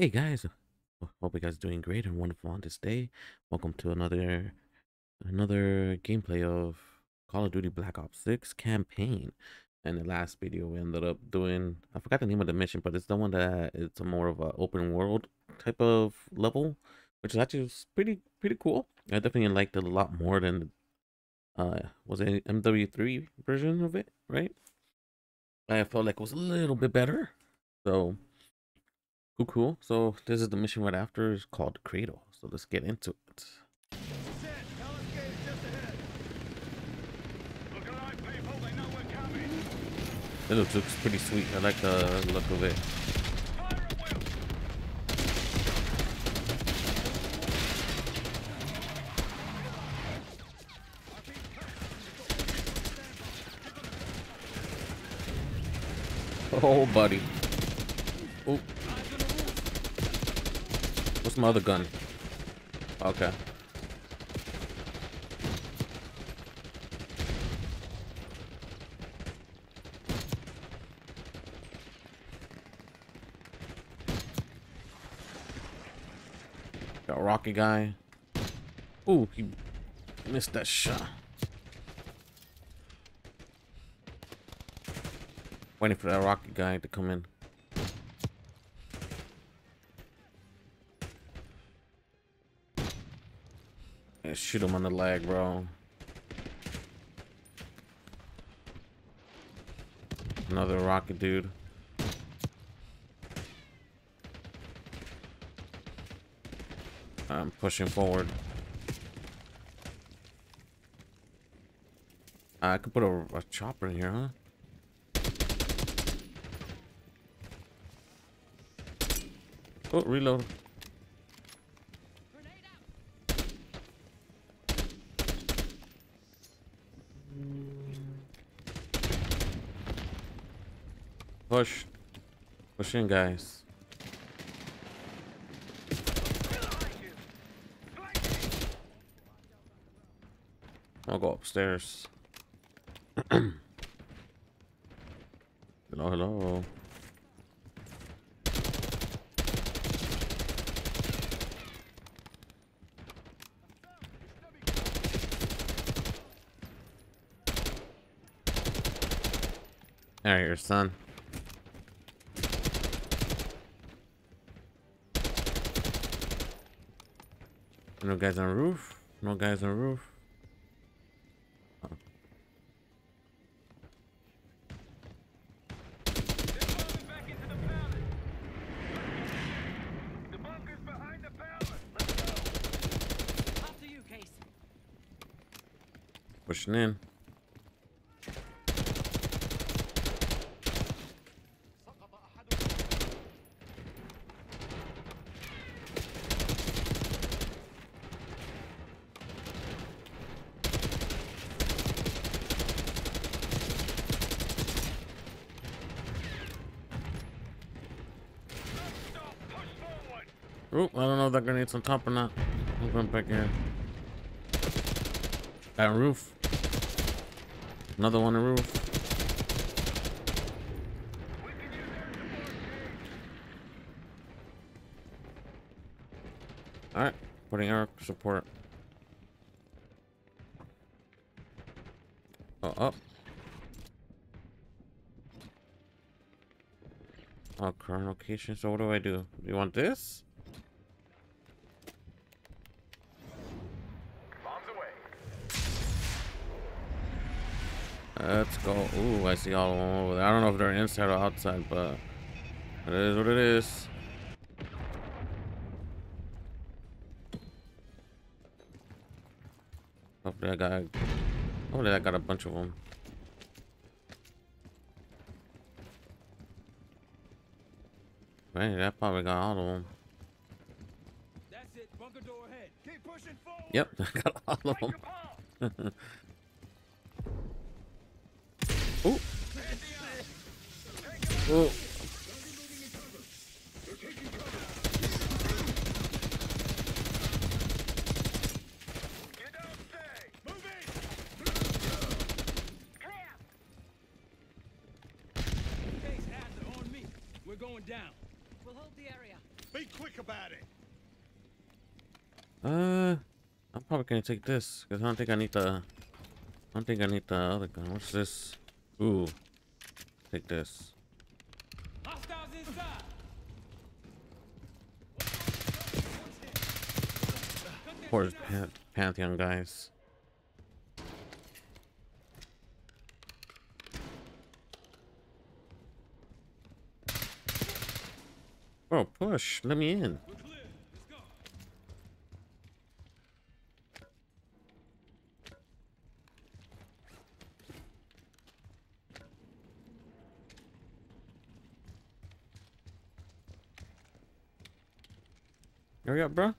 Hey guys, hope you guys are doing great and wonderful on this day. Welcome to another gameplay of Call of Duty Black Ops 6 campaign. And the last video we ended up doing, I forgot the name of the mission, but it's the one that it's more of an open world type of level, which is actually pretty cool. I definitely liked it a lot more than was it MW3 version of it, right? I felt like it was a little bit better, so. Cool. So this is the mission right after. It's called The Cradle. So let's get into it. It looks pretty sweet. I like the look of it. Oh, buddy. Oh. What's my other gun? Okay. Got a rocky guy. Ooh, he missed that shot. Waiting for that rocky guy to come in. Shoot him on the leg, bro. Another rocket dude. I'm pushing forward. I could put a chopper in here, huh? Oh, reload. Push in, guys. I'll go upstairs. Hello. All right, your son. No guys on the roof. No guys on the roof. Oh. The bunker's behind the power. Let's go. Up to you, Casey. Pushing in. Oop, I don't know if that grenade's on top or not. I'm going back here. That roof. Another one on the roof. Alright, putting our support. Oh, up. Oh, current location. So, what do I do? Do you want this? Let's go. Ooh, I see all of them over there. I don't know if they're inside or outside, but it is what it is. Hopefully I got a bunch of them. Right, I probably got all of them. That's it. Bunker door ahead. Keep pushing forward. Yep, I got all of them. Oh. Oh. Case has it on me. We're going down. We'll hold the area. Be quick about it. I'm probably gonna take this because I don't think I need the other gun. What's this? Ooh, take this. Hostiles inside. Poor Pantheon guys. Oh, push. Let me in. Hurry up, bro.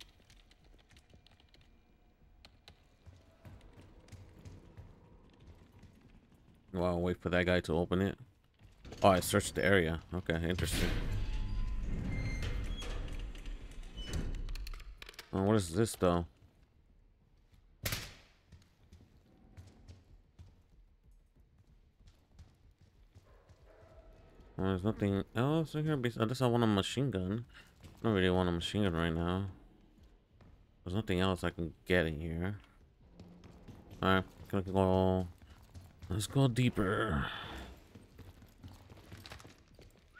Well, I'll wait for that guy to open it. Oh, I searched the area. Okay, interesting. Oh, what is this though? Well, there's nothing else in here. Unless I want a machine gun. I don't really want a machine gun right now. There's nothing else I can get in here. All right, gonna go. Let's go deeper.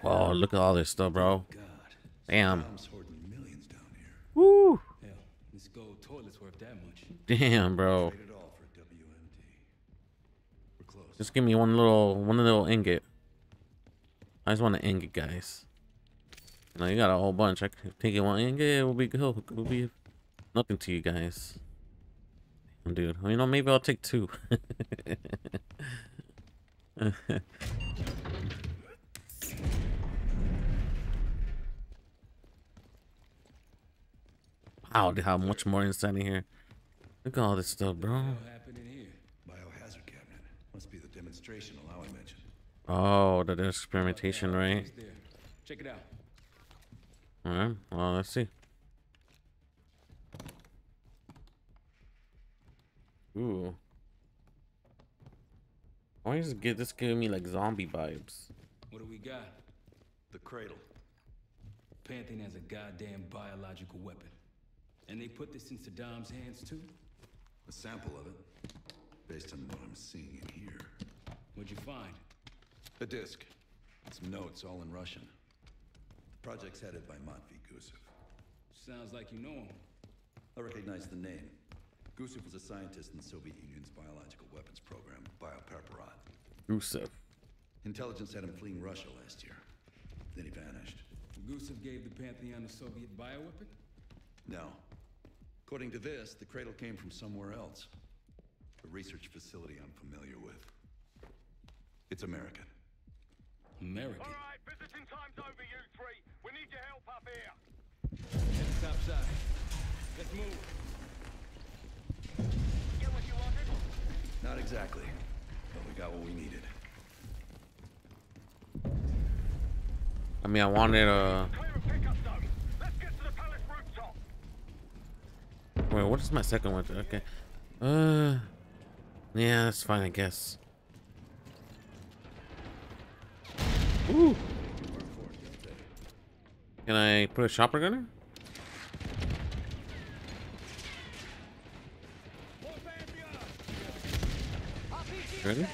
Oh, look at all this stuff, bro. Damn. Woo. This gold toilet's worth that much. Damn, bro. Just give me one little ingot. I just want an ingot, guys. Now you got a whole bunch. I could take one ingot. It will be good. It will be nothing to you guys. Damn, dude. Well, you know, maybe I'll take two. Wow, they have much more inside in here. Look at all this stuff, bro. What happened in here? Biohazard cabinet. Must be the demonstration allow I mentioned. Oh, the experimentation, right? Check it out. All right. Well, let's see. Ooh. Why is this giving me like zombie vibes? What do we got? The Cradle. Pantheon has a goddamn biological weapon. And they put this in Saddam's hands too? A sample of it, based on what I'm seeing in here. What'd you find? A disc. Some notes, all in Russian. The project's headed by Matvey Gusev. Sounds like you know him. I recognize the name. Gusev was a scientist in the Soviet Union's biological weapons program, Biopreparat. Gusev. Intelligence had him fleeing Russia last year. Then he vanished. Gusev gave the Pantheon a Soviet bioweapon? No. According to this, the Cradle came from somewhere else. A research facility I'm familiar with. It's American. American? All right, visiting time's over, you three. We need your help up here. Head topside. Let's move. Get what you wanted? Not exactly, but we got what we needed. I mean, I wanted a... Wait, what is my second one? Okay. Yeah, that's fine, I guess. Ooh. Can I put a chopper gunner? Ready?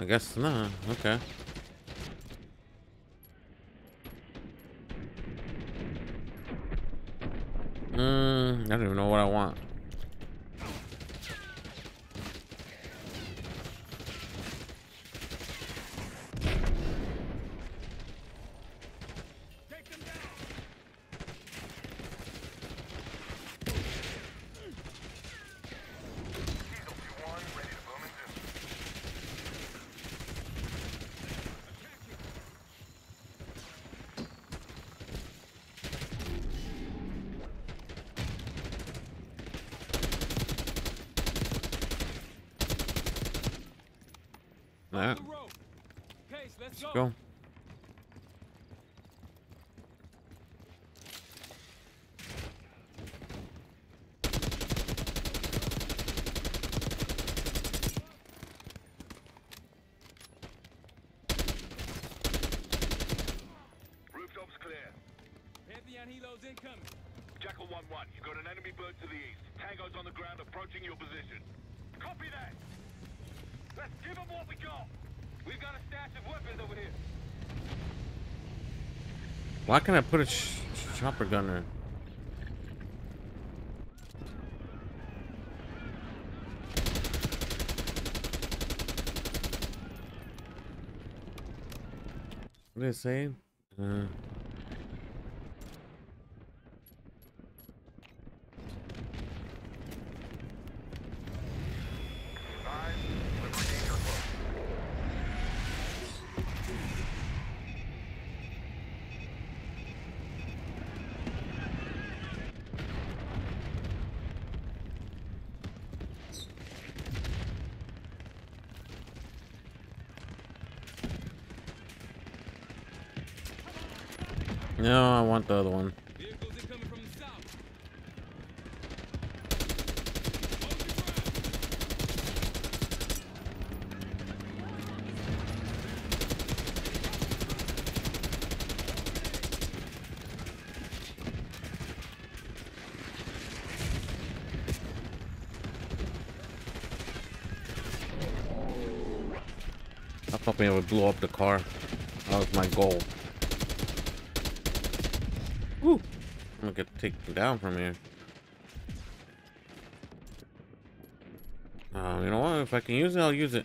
I guess not. Okay. I don't even know what I want. Take them down. That. Let's go. 1-1. You've got an enemy bird to the east. Tango's on the ground approaching your position. Copy that! Let's give them what we got! We've got a stash of weapons over here. Why can't I put a chopper gun there? What did it say? No, I want the other one. Vehicles incoming from the south. I was hoping it would blow up the car. That was my goal. Woo. I'm gonna take him down from here. You know what? If I can use it, I'll use it.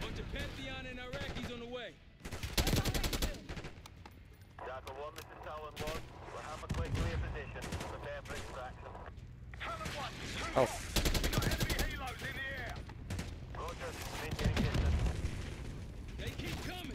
Bunch of Pantheon and Iraqis on the way. Oh. We got enemy halos in the air. Roger, maintaining distance. They keep coming.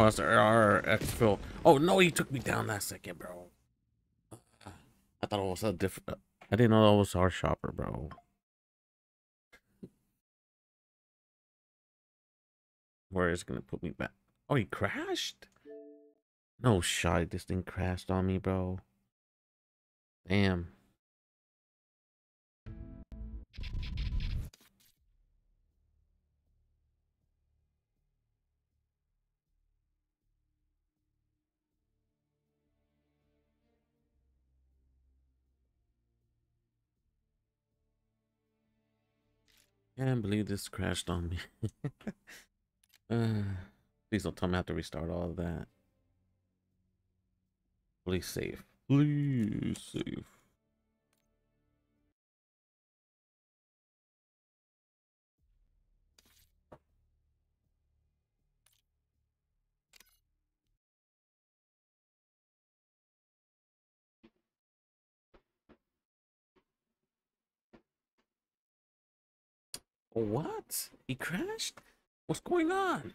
Oh, that's RX Phil. Oh no, he took me down that second, bro. I thought it was a different. I didn't know that was our shopper, bro. Where is it gonna put me back? Oh, he crashed. No shot, this thing crashed on me, bro. Damn. Can't believe this crashed on me. Please don't tell me I have to restart all of that. Please save. Please save. What? He crashed? What's going on?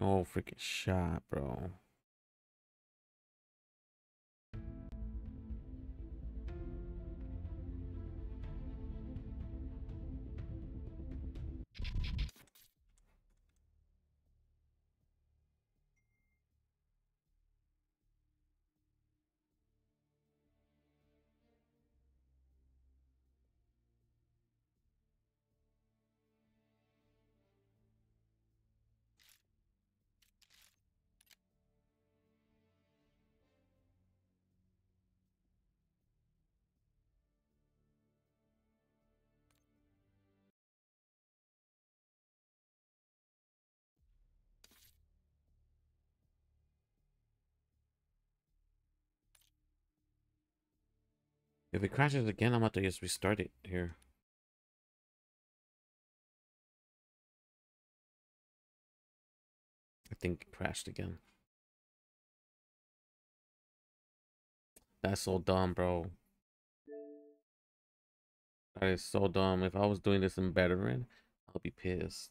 Oh, freaking shot, bro. If it crashes again, I'm about to just restart it here. I think it crashed again. That's so dumb, bro. That is so dumb. If I was doing this in veteran, I'll be pissed.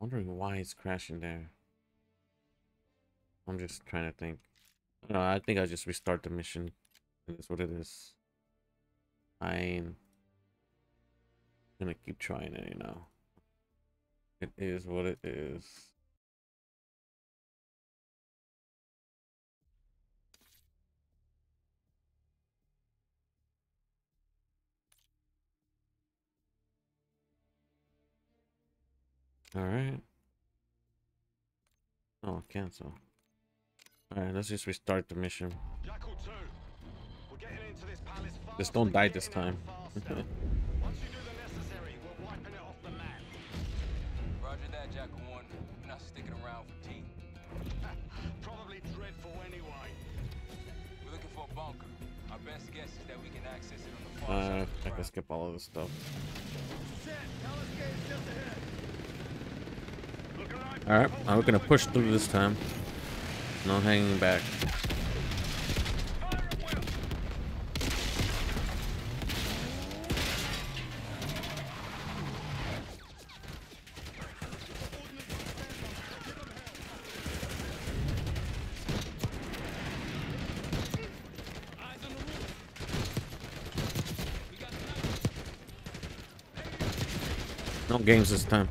Wondering why it's crashing there. I'm just trying to think. No, I think I just restart the mission. That's what it is. I'm gonna keep trying it, you know. It is what it is. All right. Oh, cancel. All right, let's just restart the mission. Just don't die this time. Once you do the necessary, we're wiping it off the map. Roger that, Jackal One. We're not sticking around for tea. Probably dreadful anyway. We're looking for a bunker. Our best guess is that we can access it on the far side. I can skip all of this stuff. Shit, LSK's just ahead. Alright, I'm gonna push through this time. No hanging back. No games this time.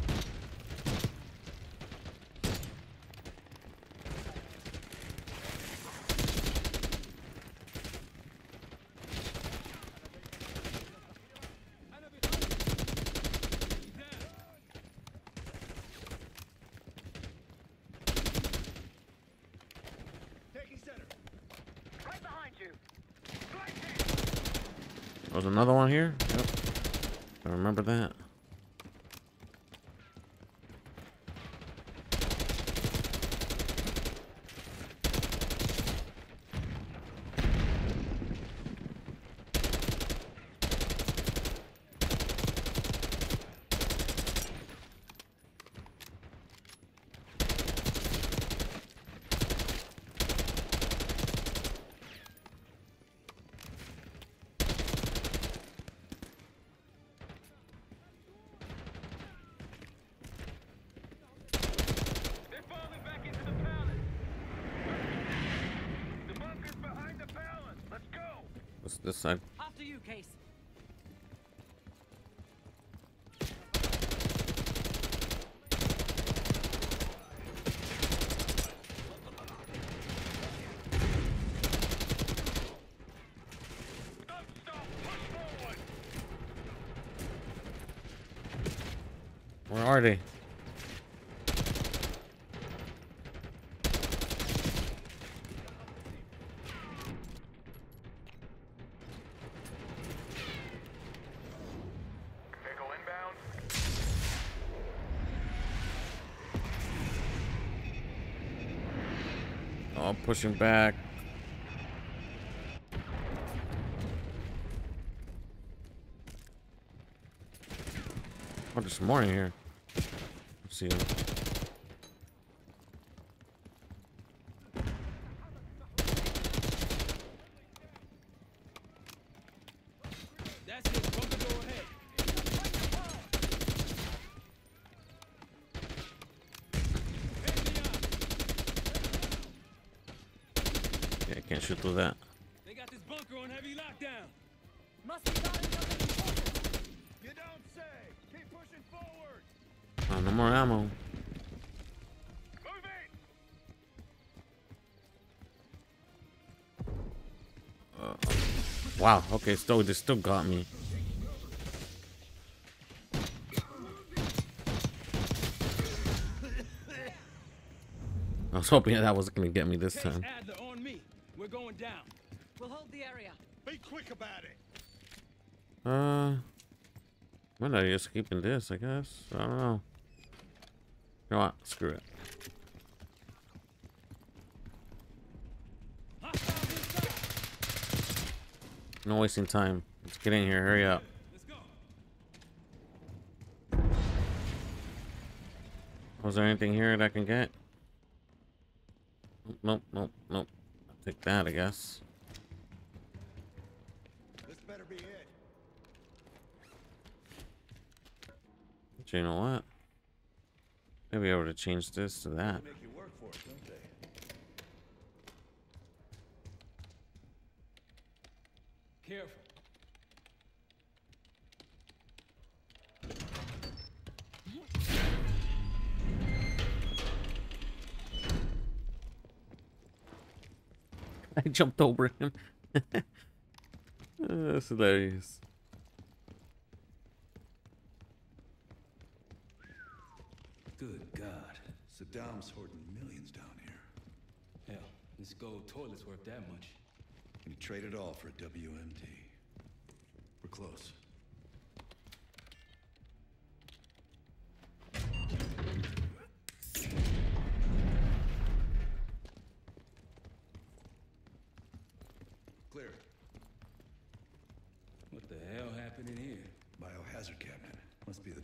There's another one here. Yep. I remember that. This side. After you, Case. Don't stop, push forward. Where are they? Pushing back. Oh, there's more in here. Let's see them. Can't shoot through that. They got this bunker on heavy lockdown. Must be got it. You don't say. Keep pushing forward. Oh, no more ammo. Move it. Wow. Okay, so they still got me. I was hoping that was gonna get me this time. We're going down. We'll hold the area. Be quick about it. Well, I just keeping this, I guess. I don't know. You know what? Screw it. No wasting time. Let's get in here. Hurry up. Was there anything here that I can get? Nope, nope, nope. I'll take that, I guess. This better be it. But you know what? Maybe I would have changed this to that. Make you work for it, don't they? Careful. I jumped over him. That's hilarious. Good God. Saddam's hoarding millions down here. Hell, this gold toilet's worth that much. Can you trade it all for a WMD? We're close.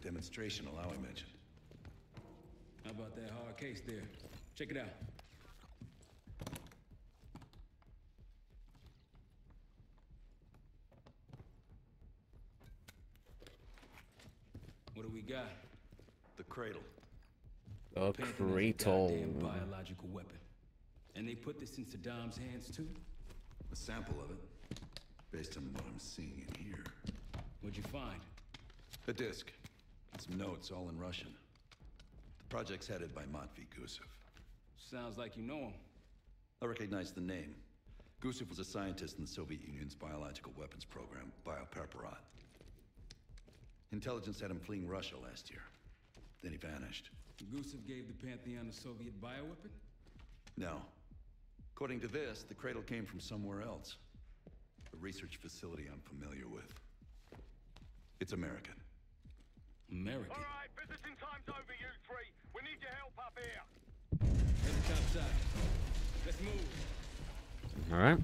Demonstration allow I mentioned. How about that hard case there? Check it out. What do we got? The Cradle. The Cradle. Damn biological weapon. And they put this in Saddam's hands too? A sample of it. Based on what I'm seeing in here. What'd you find? A disc. Some notes, all in Russian. The project's headed by Matvey Gusev. Sounds like you know him. I recognize the name. Gusev was a scientist in the Soviet Union's biological weapons program, Biopreparat. Intelligence had him fleeing Russia last year. Then he vanished. Gusev gave the Pantheon a Soviet bioweapon? No. According to this, the Cradle came from somewhere else. A research facility I'm familiar with. It's American. American. All right, visiting time's over, you three. We need your help up here. Let's move. All right.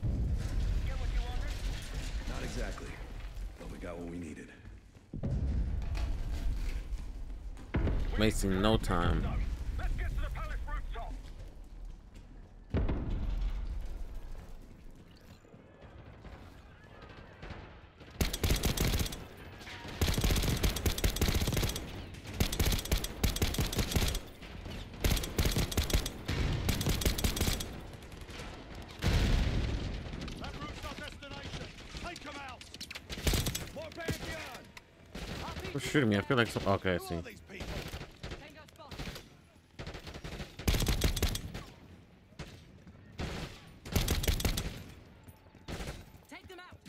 Get what you wanted? Not exactly, but we got what we needed. Wasting no time. Let's get to the palace rooftop. Shooting me, I feel like some. Okay, I see. Take them out.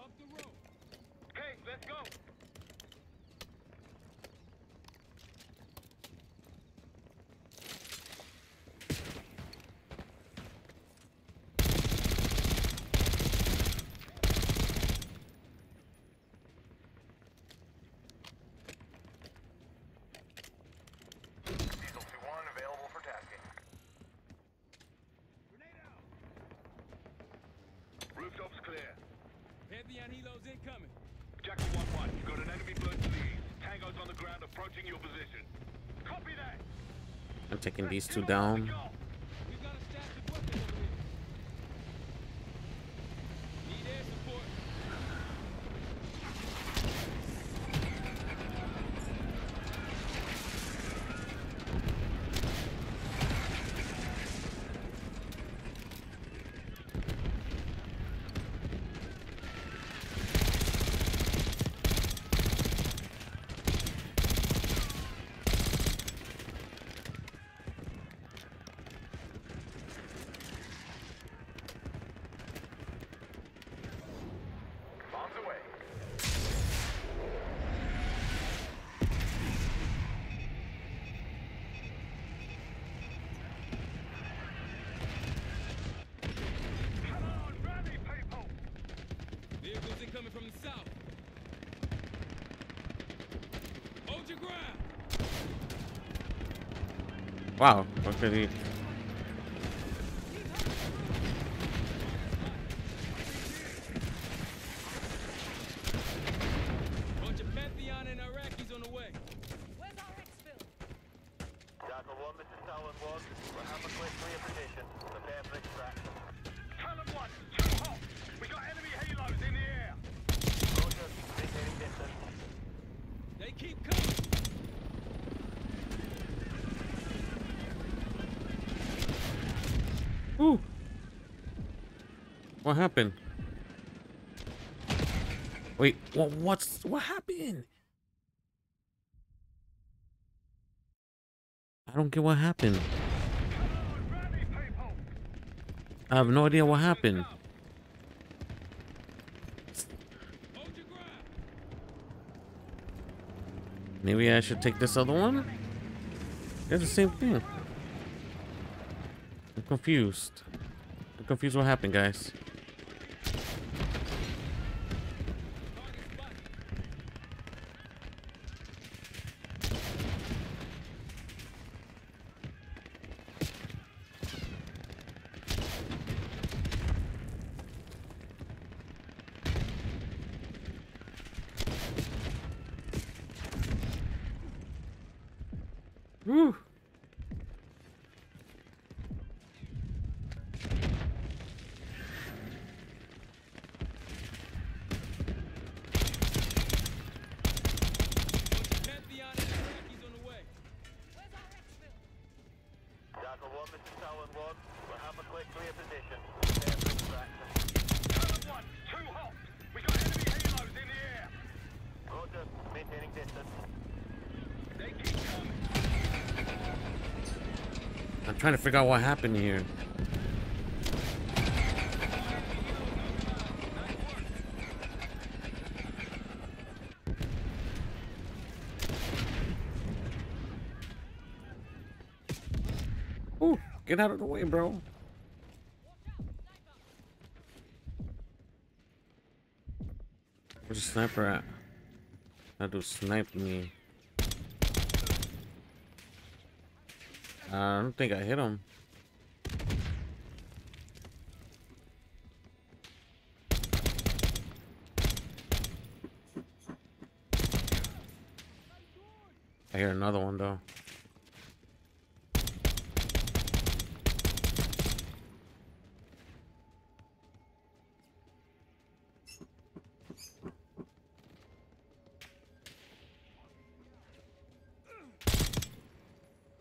Up the road. Okay, let's go. Helo's incoming. Jackson 1-1, you've got an enemy bird to the east. Tango's on the ground approaching your position. Copy that. I'm taking these two down. We've got a stash of weapons over here. Need air support. Wow, what did he... Bunch of Pantheon and Iraqis on the way. Where's our exfil? Daka 1, this is Talon 1. We're half a quick reapplication. Prepare for extraction. Talon 1, two hot. We got enemy halos in the air. Roger, maintaining distance. They keep coming. Ooh. What happened? Wait, what happened? I don't get what happened. I have no idea what happened. Maybe I should take this other one? It's the same thing. I'm confused. I'm confused what happened, guys. Whew. I'm trying to figure out what happened here. Ooh, get out of the way, bro. Where's the sniper at? That dude sniped me. I don't think I hit him. I hear another one though.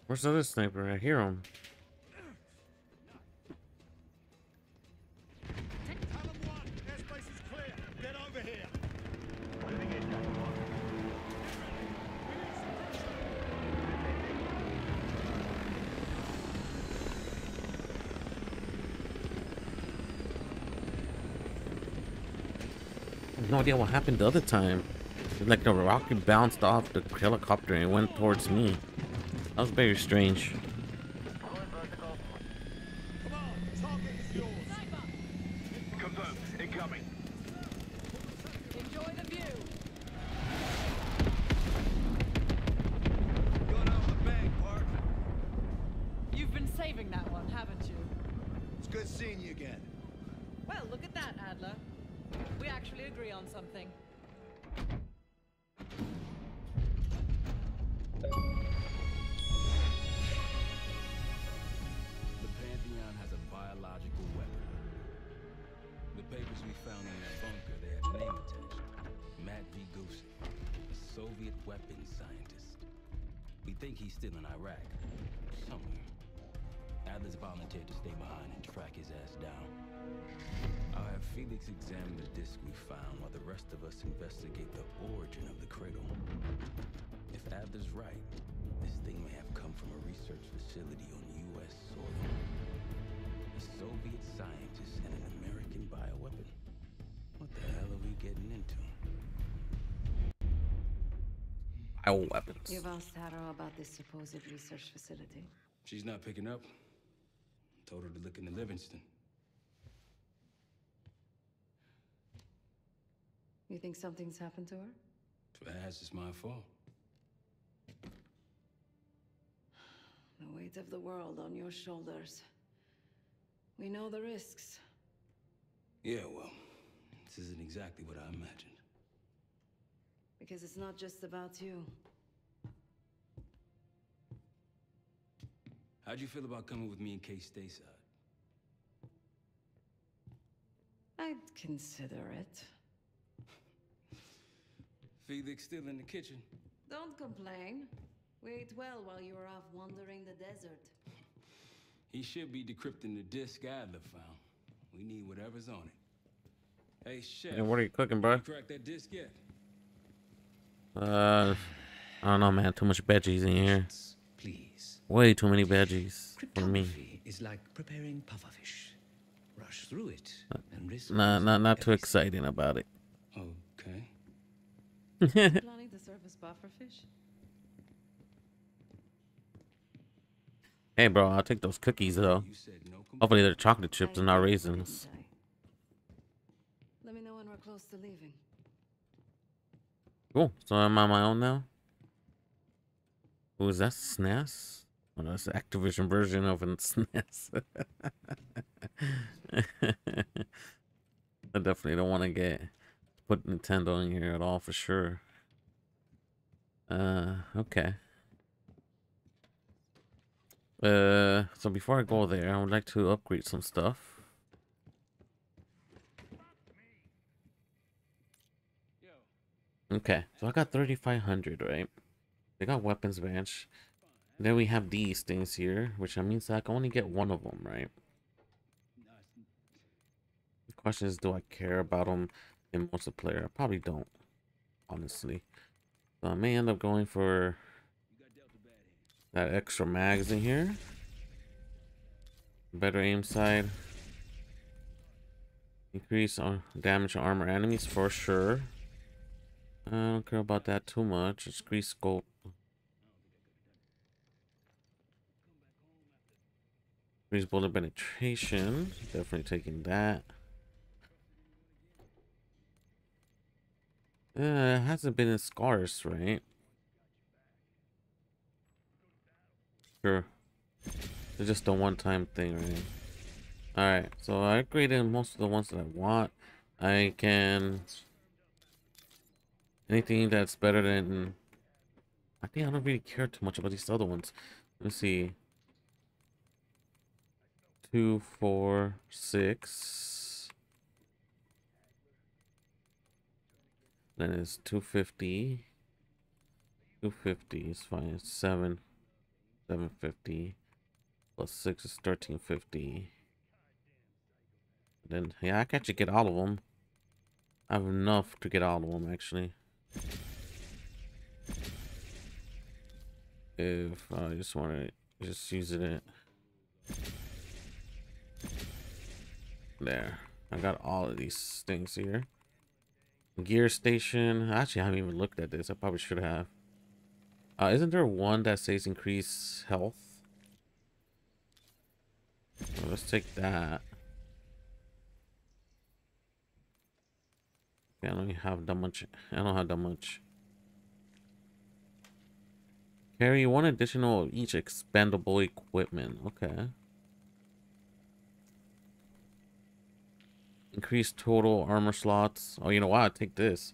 Where's the other sniper? I hear him. I have no idea what happened the other time. It's like the rocket bounced off the helicopter and went towards me. That was very strange. You've been saving that one, haven't you? It's good seeing you again. Well, look at that, Adler. We actually agree on something. Matvey Gusev, a Soviet weapons scientist. We think he's still in Iraq, somewhere. Adler's volunteered to stay behind and track his ass down. I'll have Felix examine the disc we found while the rest of us investigate the origin of the cradle. If Adler's right, this thing may have come from a research facility on U.S. soil. A Soviet scientist and an American bioweapon. What the hell are we getting into? Bioweapons. You've asked Harrow about this supposed research facility. She's not picking up. Told her to look into Livingston. You think something's happened to her? If it has, it's my fault. The weight of the world on your shoulders. We know the risks. Yeah, well, this isn't exactly what I imagined. Because it's not just about you. How'd you feel about coming with me in case stateside? I'd consider it. Felix still in the kitchen. Don't complain. We ate well while you were off wandering the desert. He should be decrypting the disc Adler found. We need whatever's on it. Hey, chef. Hey, what are you cooking, bro? You crack that disc yet? I don't know, man. Too much veggies in here. Please. Way too many veggies for me. Is like preparing pufferfish. Rush through it and risk. Not too exciting about it. Okay. Planning to surface pufferfish. Hey, bro, I'll take those cookies, though. Hopefully they're chocolate chips and not raisins. Let me know when we're close to leaving. Cool. So I'm on my own now. Oh, is that SNES? Oh, that's the Activision version of an SNES. I definitely don't want to put Nintendo in here at all, for sure. Okay. So before I go there, I would like to upgrade some stuff. Okay, so I got 3,500, right? They got weapons bench. Then we have these things here, which means I can only get one of them, right? The question is, do I care about them in multiplayer? I probably don't, honestly. So I may end up going for that extra mags in here. Better aim sight. Increase on damage on armor enemies for sure. I don't care about that too much. It's increase scope. Increase bullet penetration. Definitely taking that. It hasn't been in scars, right? Sure. It's just a one-time thing, right? Alright, so I upgraded most of the ones that I want. I can... anything that's better than... I think I don't really care too much about these other ones. Let me see. 246. Then it's 250. 250 is fine. It's 750 plus 6 is 1350. Then yeah, I can actually get all of them. I have enough to get all of them actually. If I just want to just use it. There, I got all of these things here. Gear station. Actually, I haven't even looked at this. I probably should have. Isn't there one that says increase health? Oh, let's take that. Okay, I don't have that much. I don't have that much. Carry one additional of each expendable equipment. Okay. Increase total armor slots. Oh, you know what? I'll take this.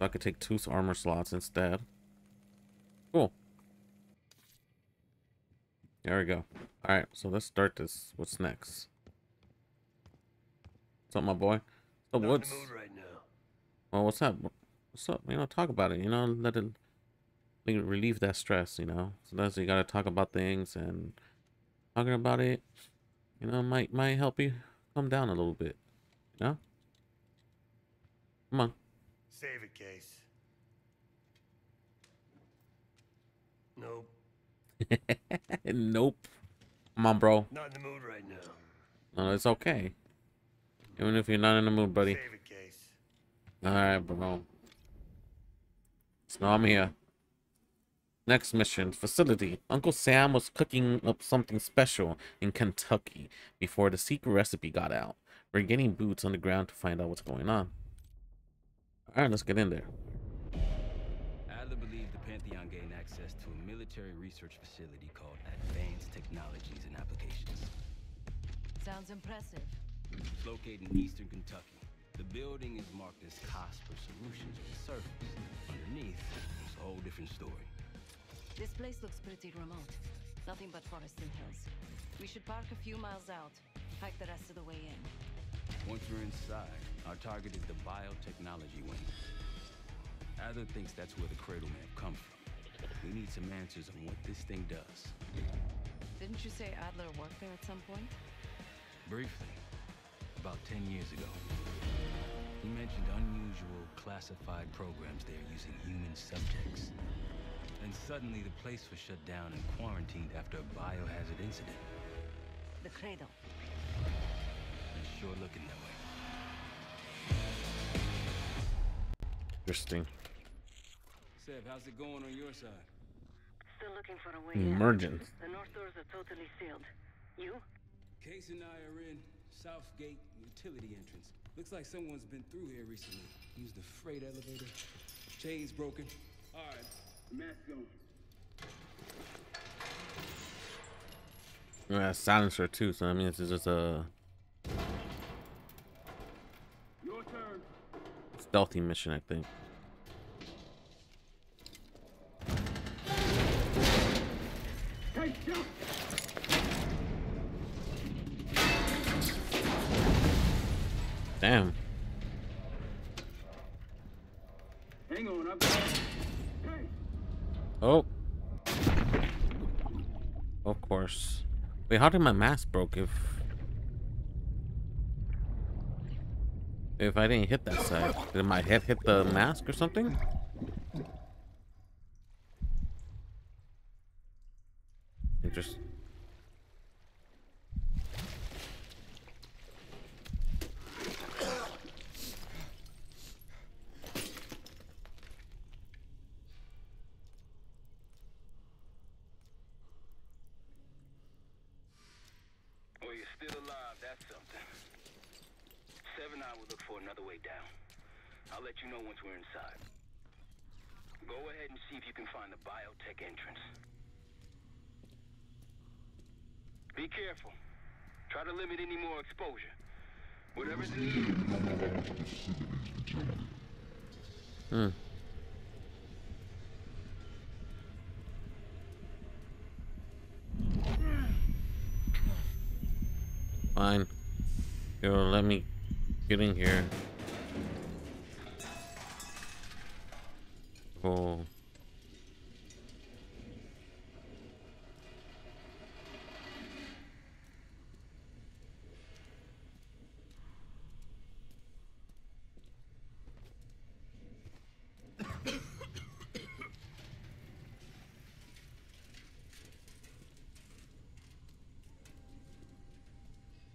I could take 2 armor slots instead. Cool. There we go. All right, so let's start this. What's next? What's up, my boy? Oh, what's up? Right now. Well, what's up? What's up? You know, talk about it. You know, let it relieve that stress. You know, so that's you gotta talk about things and talking about it. You know, might help you calm down a little bit. You know? Come on. Save it, Case. Nope. Nope. Come on, bro. Not in the mood right now. No, it's okay. Even if you're not in the mood, buddy. Save it, Case. All right, bro. So I'm here. Next mission, facility. Uncle Sam was cooking up something special in Kentucky before the secret recipe got out. We're getting boots on the ground to find out what's going on. All right, let's get in there. Adler believed the Pantheon Pantheon gained access to a military research facility called Advanced Technologies and Applications. Sounds impressive. It's located in eastern Kentucky. The building is marked as Cosper Solutions on the surface. Underneath, it's a whole different story. This place looks pretty remote. Nothing but forest and hills. We should park a few miles out, hike the rest of the way in. Once we're inside, our target is the biotechnology wing. Adler thinks that's where the Cradle may have come from. We need some answers on what this thing does. Didn't you say Adler worked there at some point? Briefly, about 10 years ago. He mentioned unusual classified programs there using human subjects. And suddenly the place was shut down and quarantined after a biohazard incident. The Cradle. It's sure looking that way. Interesting. Seb, how's it going on your side? Still looking for a way out. The north doors are totally sealed. You? Case and I are in South Gate utility entrance. Looks like someone's been through here recently. Used the freight elevator. Chain's broken. All right, the math's going. Yeah, silencer too. So I mean, it's just a stealthy mission, I think. Hey, jump. Damn. Hang on, I'm back. Hey. Oh. Of course. Wait, how did my mask broke if I didn't hit that side? Did my head hit the mask or something? Interesting. Well, you're still alive, that's something. Sev and I will look for another way down. I'll let you know once we're inside. Go ahead and see if you can find the biotech entrance. Be careful. Try to limit any more exposure. Whatever's in here. Fine. You'll let me get in here. Cool.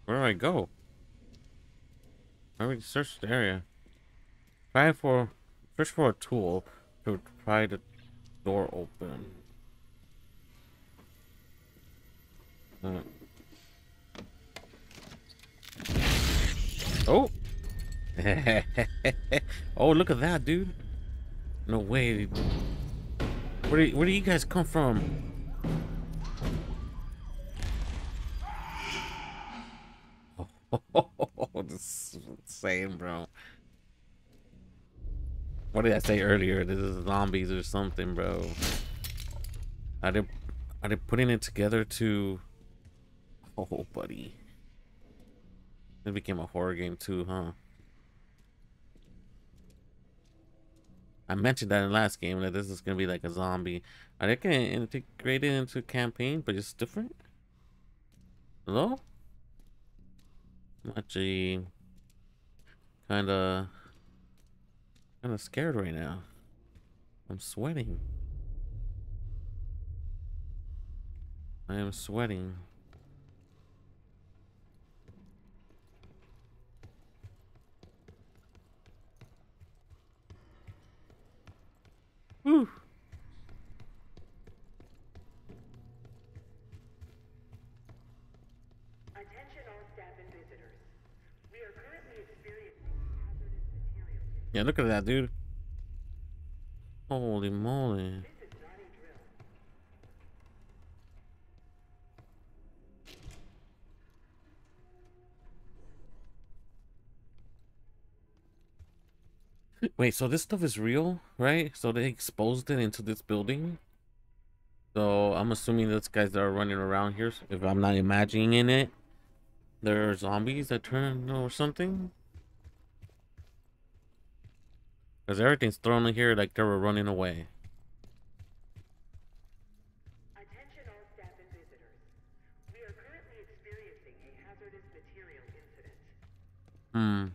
Where do I go? I already searched the area. Search for a tool to pry the door open. Oh! Oh, look at that, dude! No way! Where do you guys come from? Oh, this is insane, bro. What did I say earlier? This is zombies or something, bro. Are they putting it together to... Oh, buddy. It became a horror game too, huh? I mentioned that in the last game that this is gonna be like a zombie. Are they gonna integrate it into a campaign, but it's different? Hello? Actually, kind of scared right now. I'm sweating. I am sweating. Whew. Yeah, look at that, dude. Holy moly. Wait, so this stuff is real, right? So they exposed it into this building. So I'm assuming those guys that are running around here, if I'm not imagining it, they're zombies that turn or something. Because everything's thrown in here like they were running away. Hmm.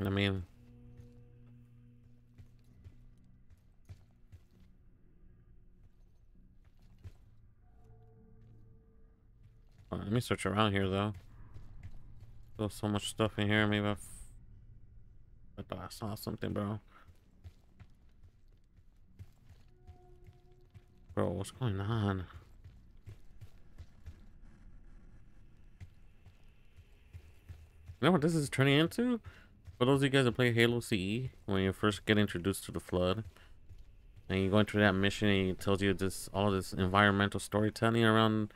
I mean, well, let me search around here though. There's so much stuff in here. Maybe I thought I saw something, bro. Bro, what's going on? You know what this is turning into? For those of you guys that play Halo CE, when you first get introduced to the Flood, and you go into that mission, and it tells you this all this environmental storytelling around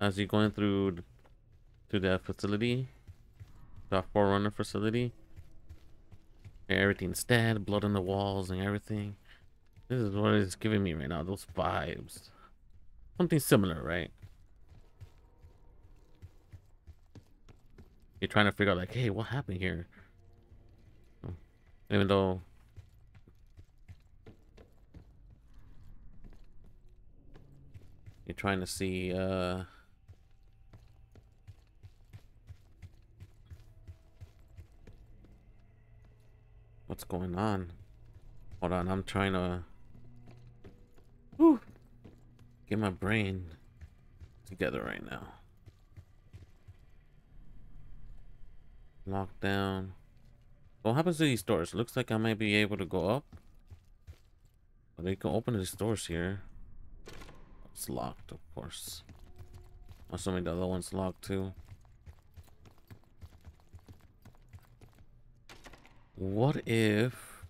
as you're going through to that facility, that Forerunner facility. And everything's dead, blood on the walls, and everything. This is what it's giving me right now. Those vibes, something similar, right? You're trying to figure out like, hey, what happened here? Even though you're trying to see what's going on. Hold on, I'm trying to get my brain together right now. Lockdown. What happens to these doors? Looks like I might be able to go up. But they can open these doors here. It's locked, of course. I'm assuming the other one's locked too. What if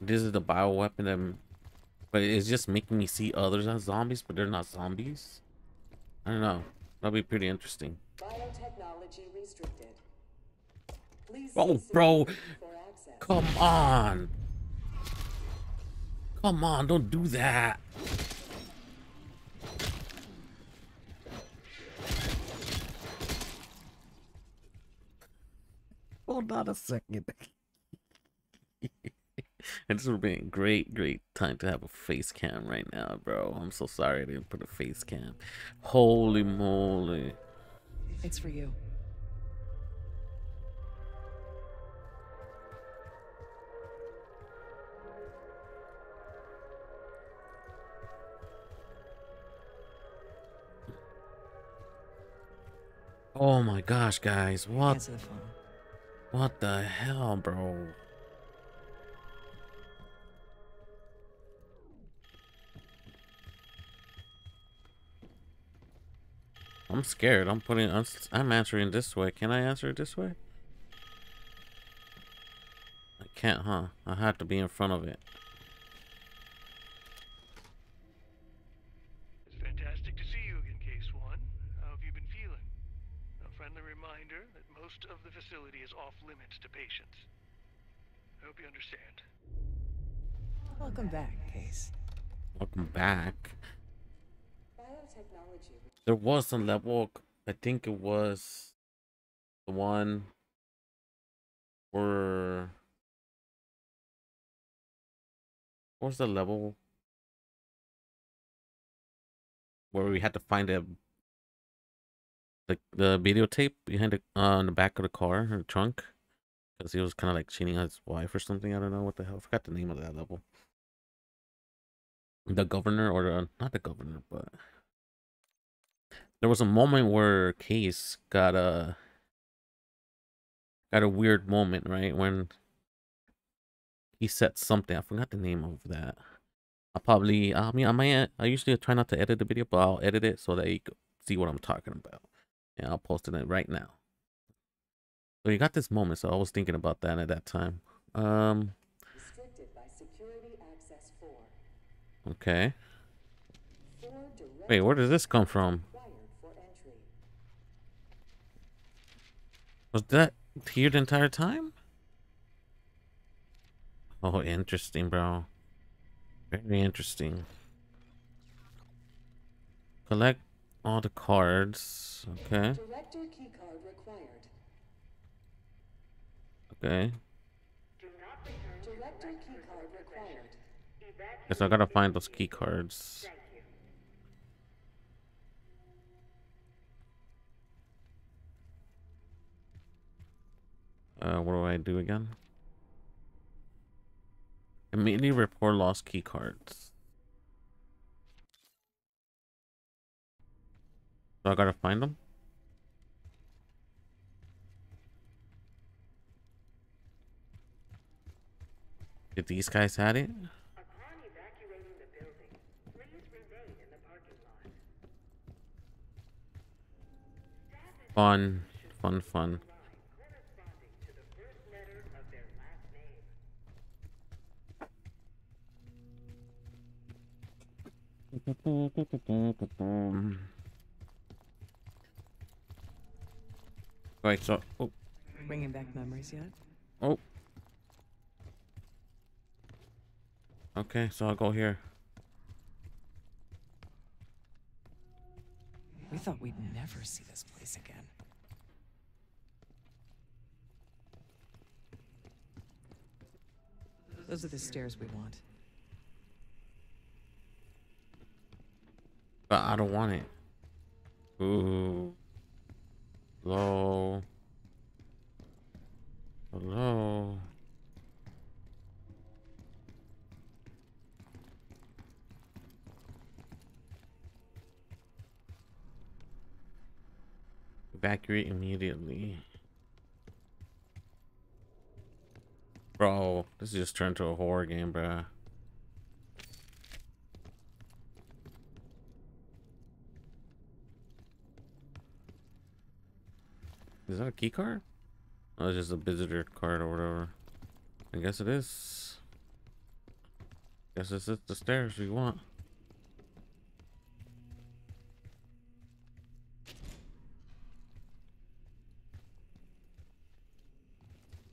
this is the bioweapon that, but it's just making me see others as zombies, but they're not zombies? I don't know. That'd be pretty interesting. Biotechnology restricted. Oh, bro, come on. Come on, don't do that. Hold on a second. This would have been a great time to have a face cam right now, bro. I'm so sorry I didn't put a face cam. Holy moly. It's for you. Oh my gosh, guys, what? Answer the phone. What the hell, bro? I'm scared. I'm answering this way. Can I answer it this way? I can't, huh? I have to be in front of it. Is off limits to patients. I hope you understand. Welcome back, Case. Welcome back. Biotechnology. There was a level, I think it was the one where, what was the level where we had to find a the videotape behind on the back of the car or trunk, because he was kind of like cheating on his wife or something. I don't know what the hell. I forgot the name of that level. The governor, or the, not the governor, but there was a moment where Case got a weird moment, right, when he said something. I forgot the name of that. I probably, I mean, I usually try not to edit the video, but I'll edit it so that you can see what I'm talking about. Yeah, I'll post it right now. So you got this moment, so I was thinking about that at that time. Restricted by security access 4. Okay. Wait, where does this come from? Was that here the entire time? Oh, interesting, bro. Very interesting. Collect all the cards. Okay. Director key card required. Okay. Do not return. Director key card required. Guess I gotta find those key cards. What do I do again? Immediately report lost key cards. So I gotta find them. Did these guys had it? Upon evacuating the building, please remain in the parking lot. Fun. Wait, so bringing back memories yet? Oh, okay, so I'll go here. We thought we'd never see this place again. Those are the stairs we want. But I don't want it. Ooh. Hello. Hello. Evacuate immediately. Bro, this just turned to a horror game, bruh. Is that a key card? Oh, it's just a visitor card or whatever. I guess it is. Guess it's the stairs we want.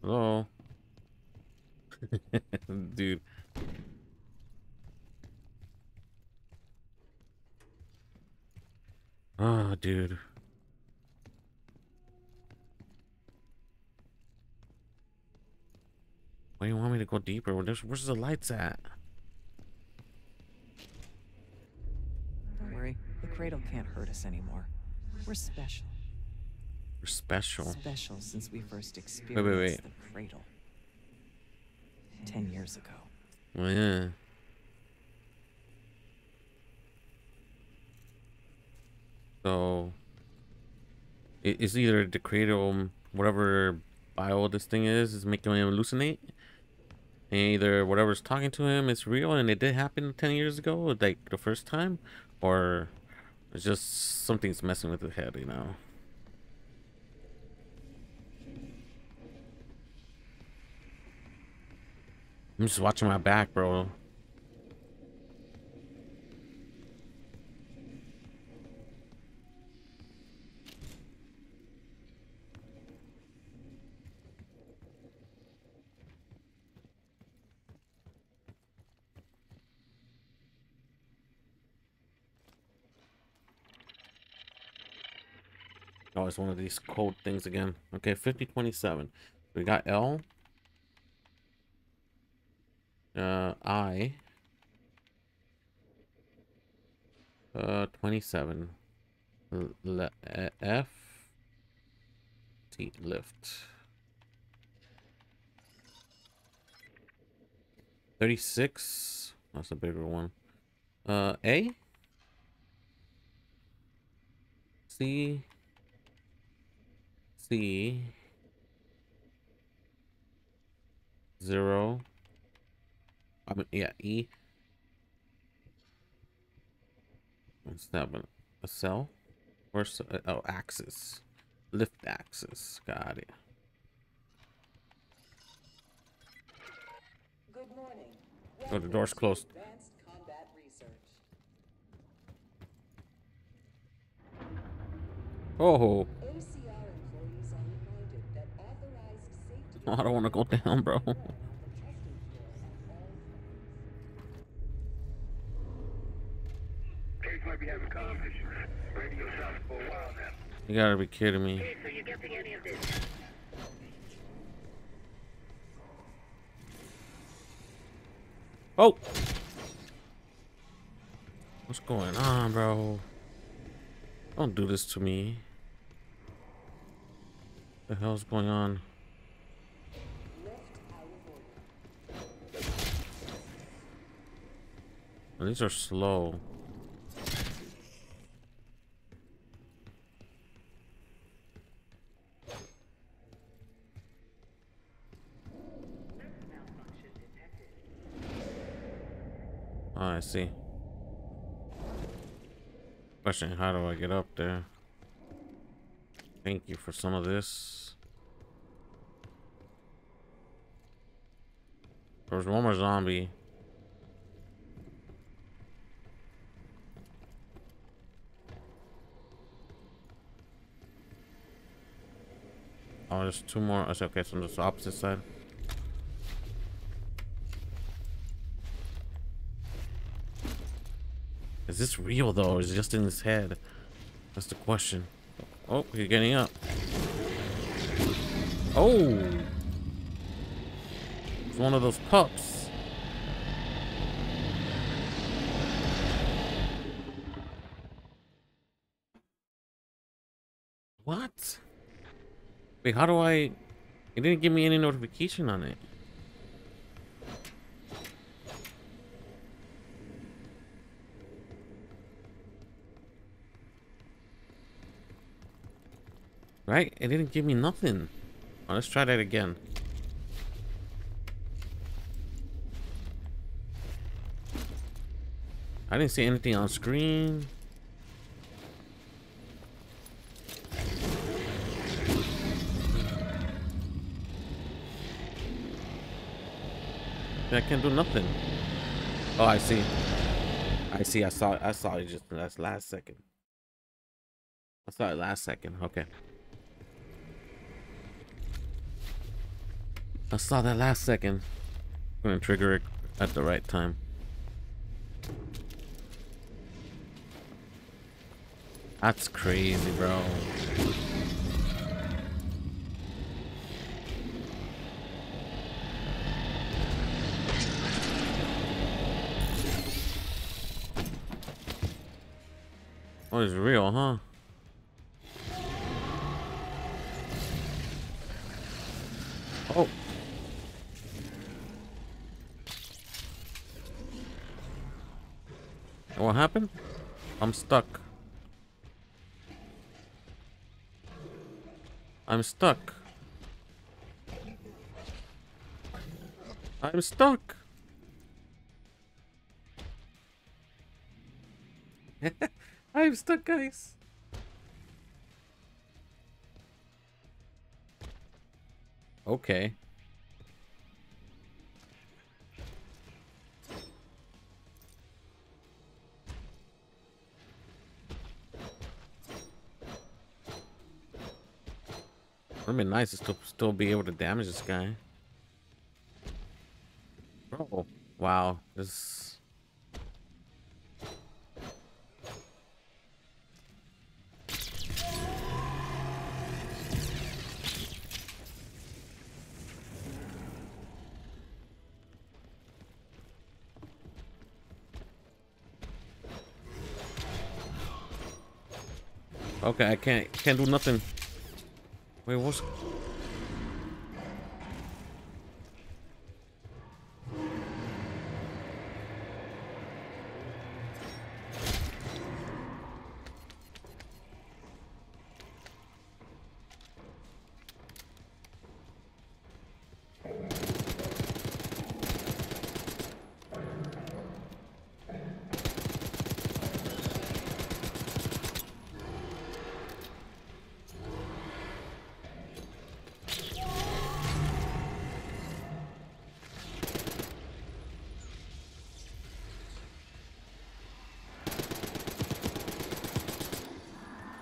Hello? Dude. Oh, dude. Why do you want me to go deeper? Where's the lights at? Don't worry. The Cradle can't hurt us anymore. We're special. We're special. Special since we first experienced the Cradle. 10 years ago. Oh, yeah. So... It's either the Cradle, whatever bio this thing is making him hallucinate. And either whatever's talking to him is real and it did happen 10 years ago, like the first time, or it's just something's messing with his head, you know. I'm just watching my back, bro. Oh, it's one of these cold things again. Okay, 5027. We got L. I. 27. F. T. Lift. 36. That's a bigger one. A. C. C 0 I mean yeah E 7 a cell or oh axis lift axis, got it. Good morning. Oh, the door's closed. Oh. I don't want to go down, bro. You gotta be kidding me. Oh! What's going on, bro? Don't do this to me. What the hell's going on? Oh, these are slow. Oh, I see. Question, how do I get up there? Thank you for some of this. There's one more zombie. Oh, there's two more. I said, okay, so on the opposite side. Is this real though, or is it just in his head? That's the question. Oh, you're getting up. Oh, it's one of those pups. What? Wait, how do I? It didn't give me any notification on it. Right? It didn't give me nothing. Oh, let's try that again. I didn't see anything on screen. I can't do nothing. Oh, I see. I see. I saw it just in that last second. I saw it last second. Okay. I saw that last second. I'm gonna trigger it at the right time. That's crazy, bro. Oh, it's real, huh? Oh. What happened? I'm stuck. I'm stuck. I'm stuck. I'm stuck, guys. Okay. It'd be nice to still be able to damage this guy. Bro, wow, this. Okay, I can't do nothing. Wait, what's...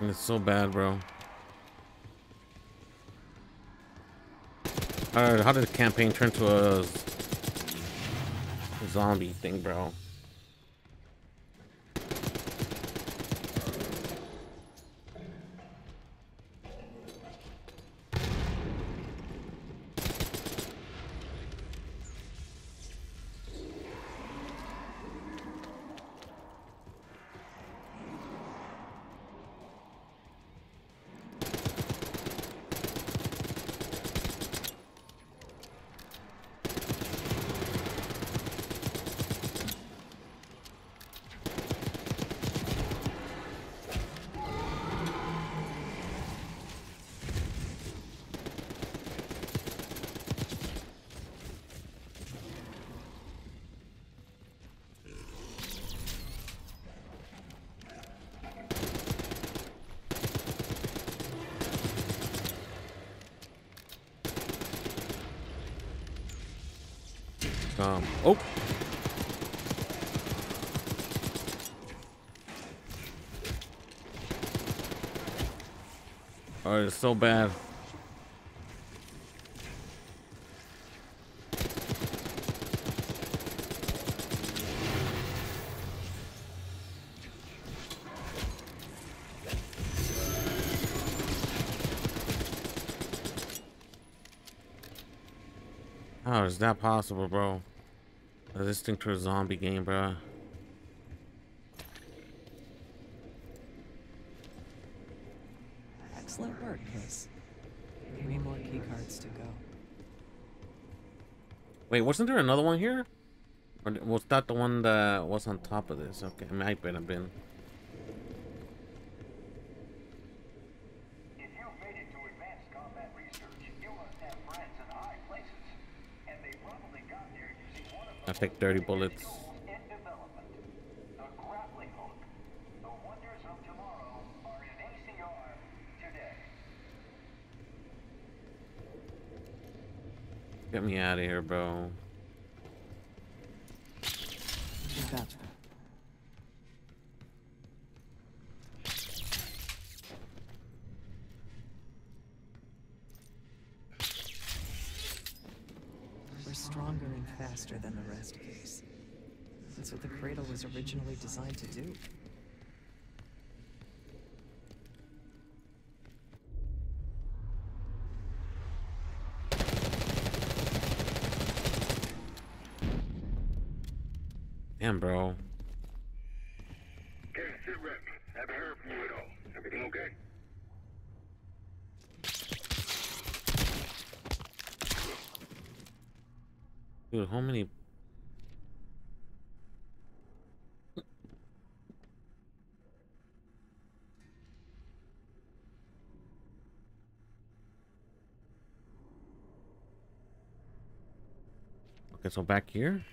It's so bad, bro. How did the campaign turn to a zombie thing, bro? Oh. Oh, it's so bad. How is that possible, bro? This thing to a zombie game, bro. Excellent work, Chris. Give me more key cards to go. Wait, wasn't there another one here? Or was that the one that was on top of this? Okay, I might have been. I take 30 bullets. Get me out of here, bro. Gotcha. Stronger and faster than the rest case. That's what the Cradle was originally designed to do. Damn, bro. Hey, sit rep. I haven't heard from you at all. Everything okay? Dude, how many? Okay, so back here.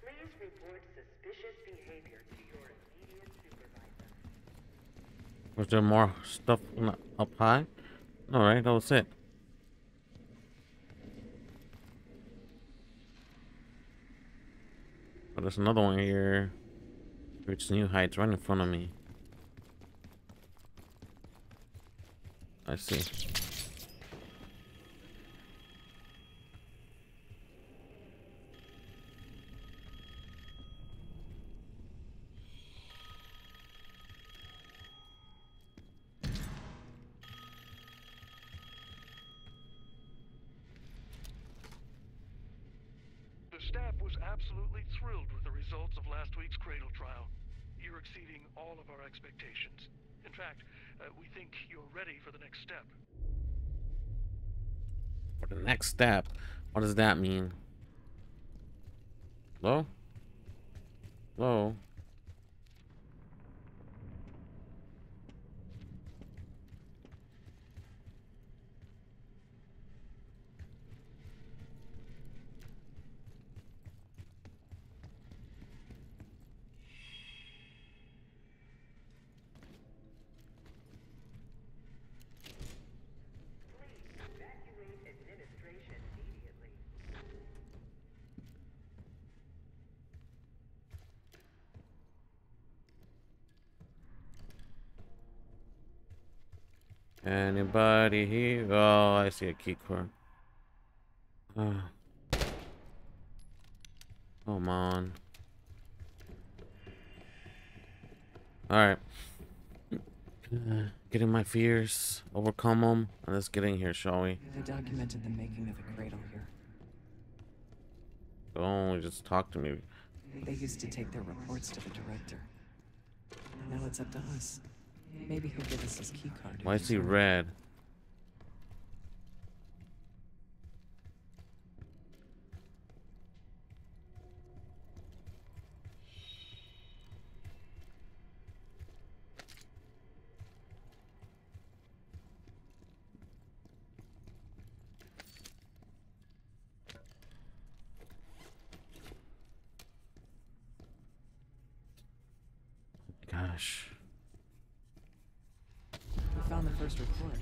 Please report suspicious behavior to your immediate supervisor. Was there more stuff up high? All right, that was it. Oh, there's another one here. Reach new heights right in front of me. I see. Step. What does that mean? Hello? Hello? Anybody here? Oh, I see a key card. Come on. Alright. Get in my fears, overcome them, and let's get in here, shall we? They documented the making of the cradle here. Don't just talk to me. They used to take their reports to the director. Now it's up to us. Maybe he'll give us his key card. Why is he red? Gosh. We found the first report.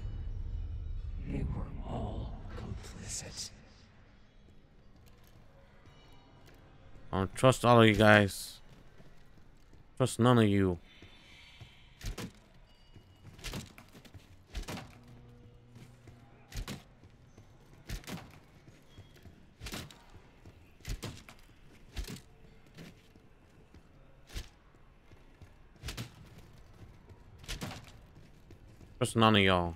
They were all complicit. I don't trust all of you guys. Trust none of you. None of y'all.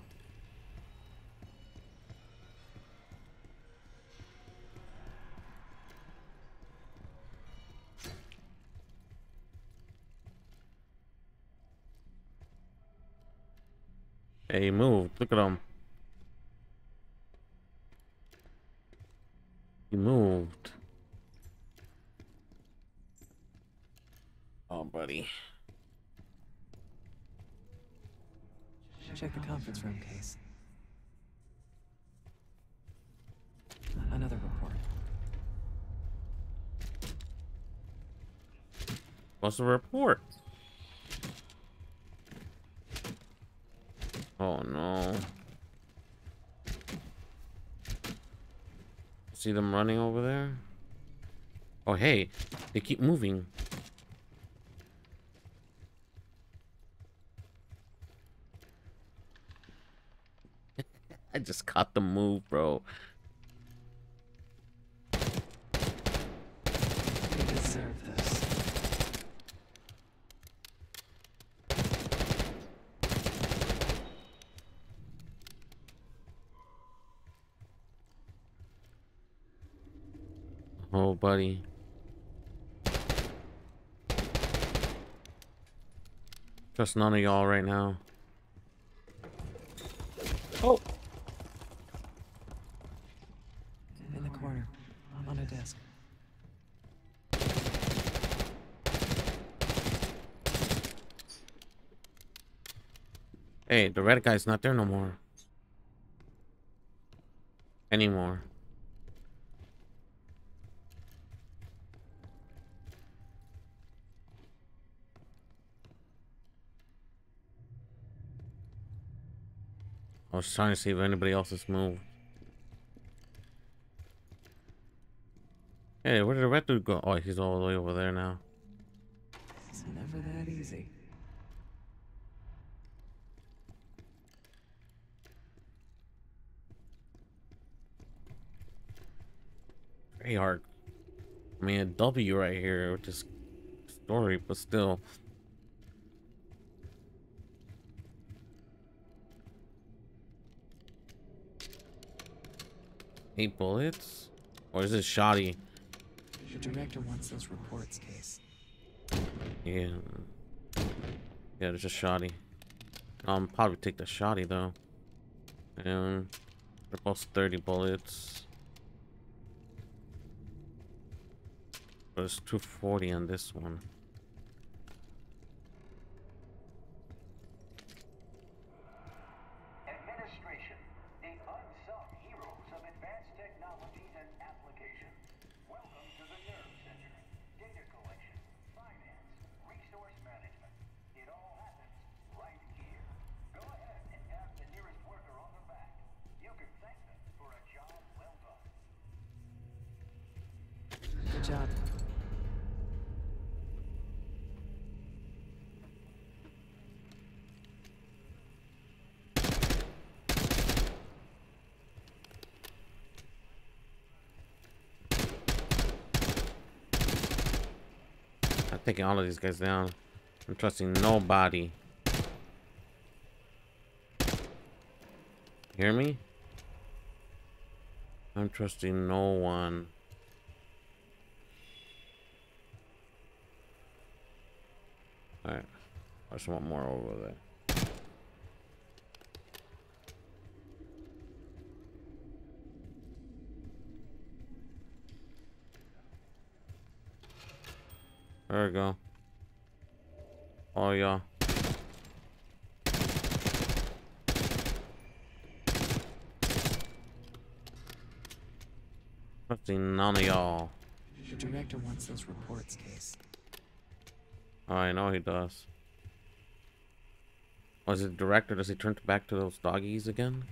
Hey, move. Look at him. He moved. Oh, buddy. Check the conference room case. Another report. What's the report? Oh no. See them running over there? Oh hey, they keep moving. I just caught the move, bro. They deserve this. Oh, buddy. Trust none of y'all right now. Oh. Hey, the red guy's not there no more. Anymore. I was trying to see if anybody else has moved. Hey, where did the red dude go? Oh, he's all the way over there now. It's never that easy. Very hard. I mean, a W right here with this story, but still. Eight bullets? Or is this shoddy? The director wants those reports, Case. Yeah. Yeah, it's just shoddy. Probably take the shoddy though. And they're both 30 bullets. But it's 240 on this one. Administration, the unsung heroes of advanced technologies and applications. Welcome to the nerve center. Data collection, finance, resource management. It all happens right here. Go ahead and tap the nearest worker on the back. You can thank them for a job well done. Good job. I'm taking all of these guys down. I'm trusting nobody. Hear me? I'm trusting no one. All right, I just want more over there. There we go. Oh yeah. Trusting none of y'all. The director wants those reports, Case. I know he does. Was it the director? Does he turn back to those doggies again?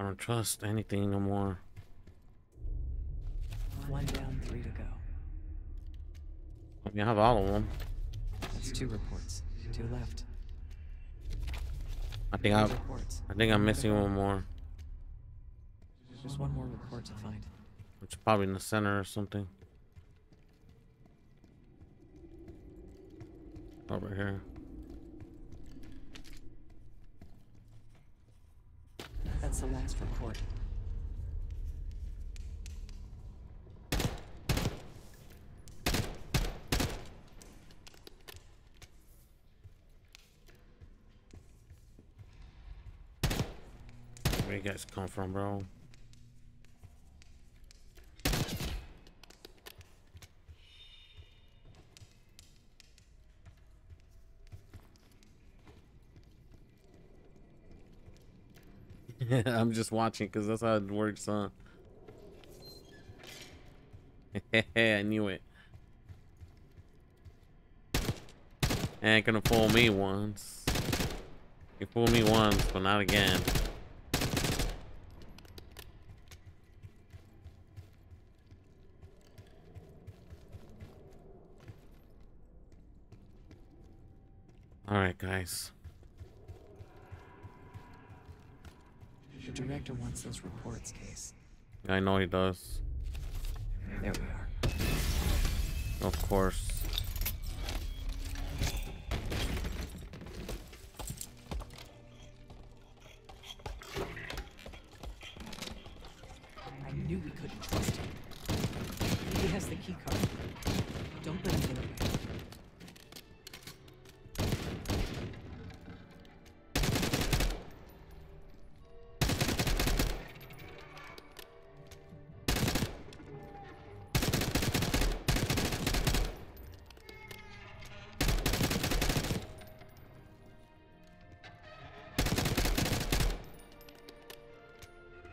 I don't trust anything no more. 1 down, 3 to go. I mean, I have all of them. That's 2 reports, 2 left. I think I'm missing one more. There's one more report to find. It's probably in the center or something. Over here. That's the last report. Where you guys come from, bro? I'm just watching because that's how it works, huh? I knew it. Ain't gonna fool me once. You fooled me once, but not again. Alright, guys. The director wants those reports, Case. I know he does. There we are. Of course. I knew we couldn't trust him. He has the key card. Don't let him get away.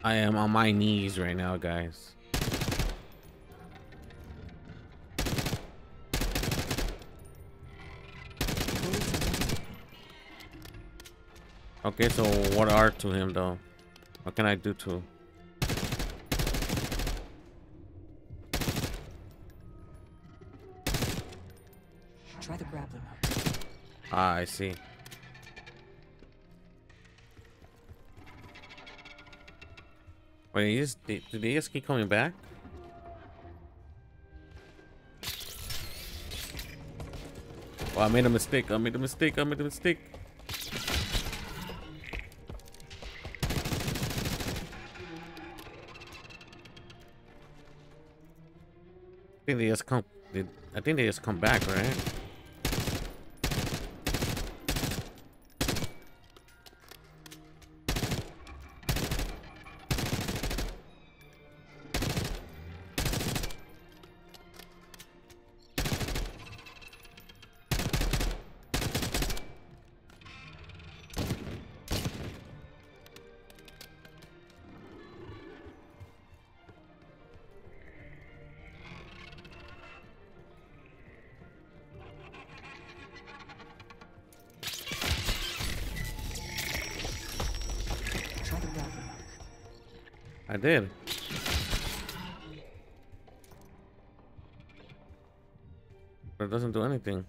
I am on my knees right now, guys. Okay, so what are to him though? What can I do to? Try to grab them. Ah, I see. Wait, did they just keep coming back? Oh, I made a mistake. I made a mistake. I think they just come back, right? I did. It doesn't do anything.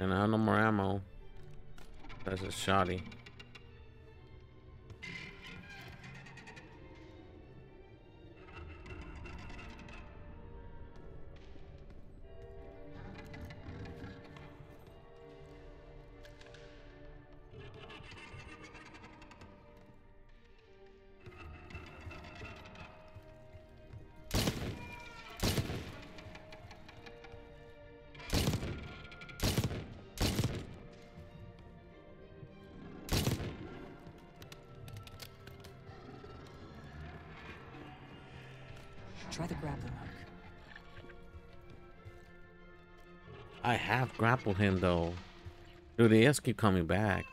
And I have no more ammo. That's a shoddy. Try to grapple hook. I have grappled him though. Dude, the S keep coming back.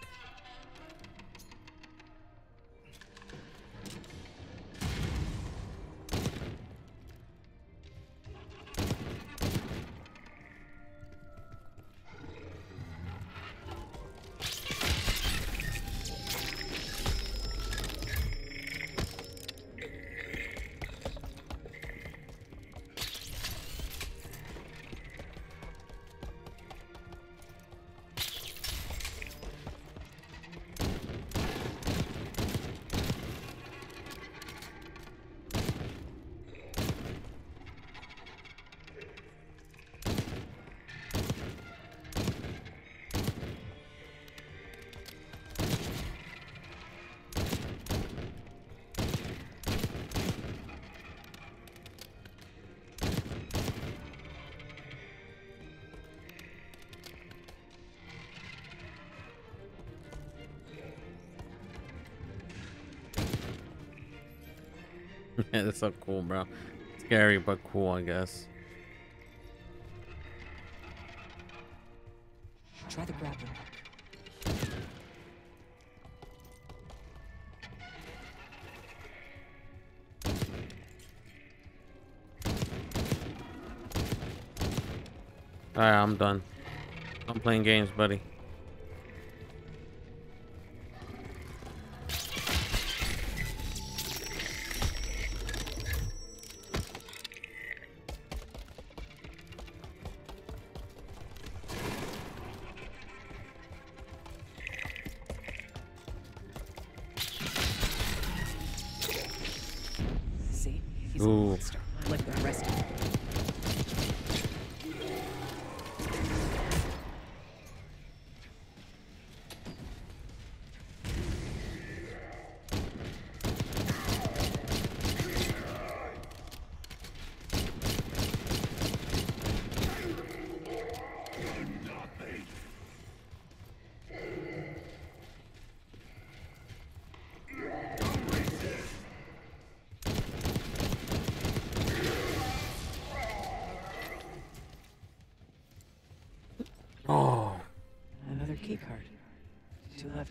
Yeah, that's so cool, bro. Scary, but cool, I guess. Try to grab him. Alright, I'm done. I'm playing games, buddy.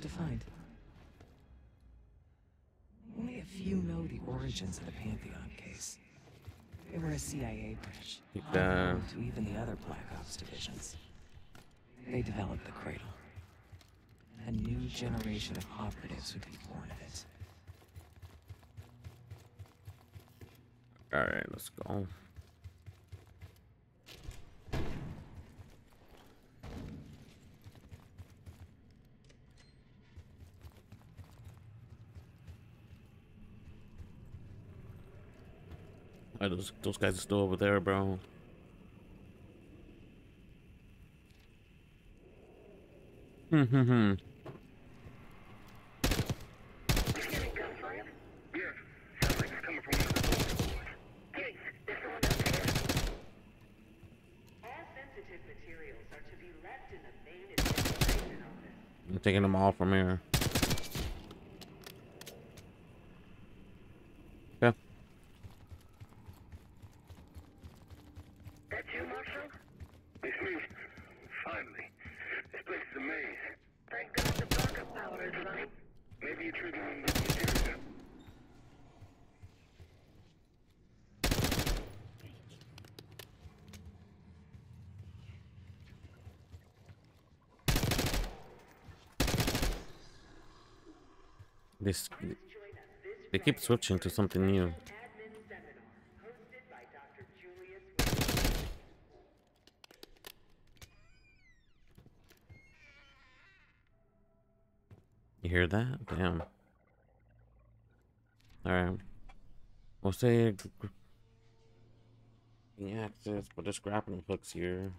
To find. Only a few know the origins of the Pantheon case. They were a CIA branch, unknown to even the other Black Ops divisions. They developed the Cradle. A new generation of operatives would be born of it. Alright, let's go. Those guys are still over there, bro. I'm taking them all from here. They keep switching to something new. You hear that? Damn. Alright. We'll say access, but just grappling hooks here.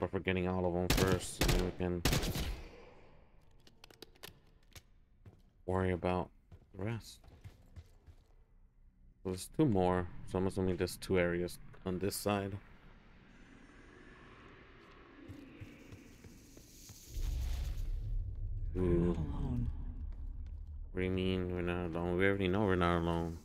Up for getting all of them first, and then we can worry about the rest. So there's two more, so I'm assuming there's two areas on this side. Ooh. What do you mean we're not alone? We already know we're not alone.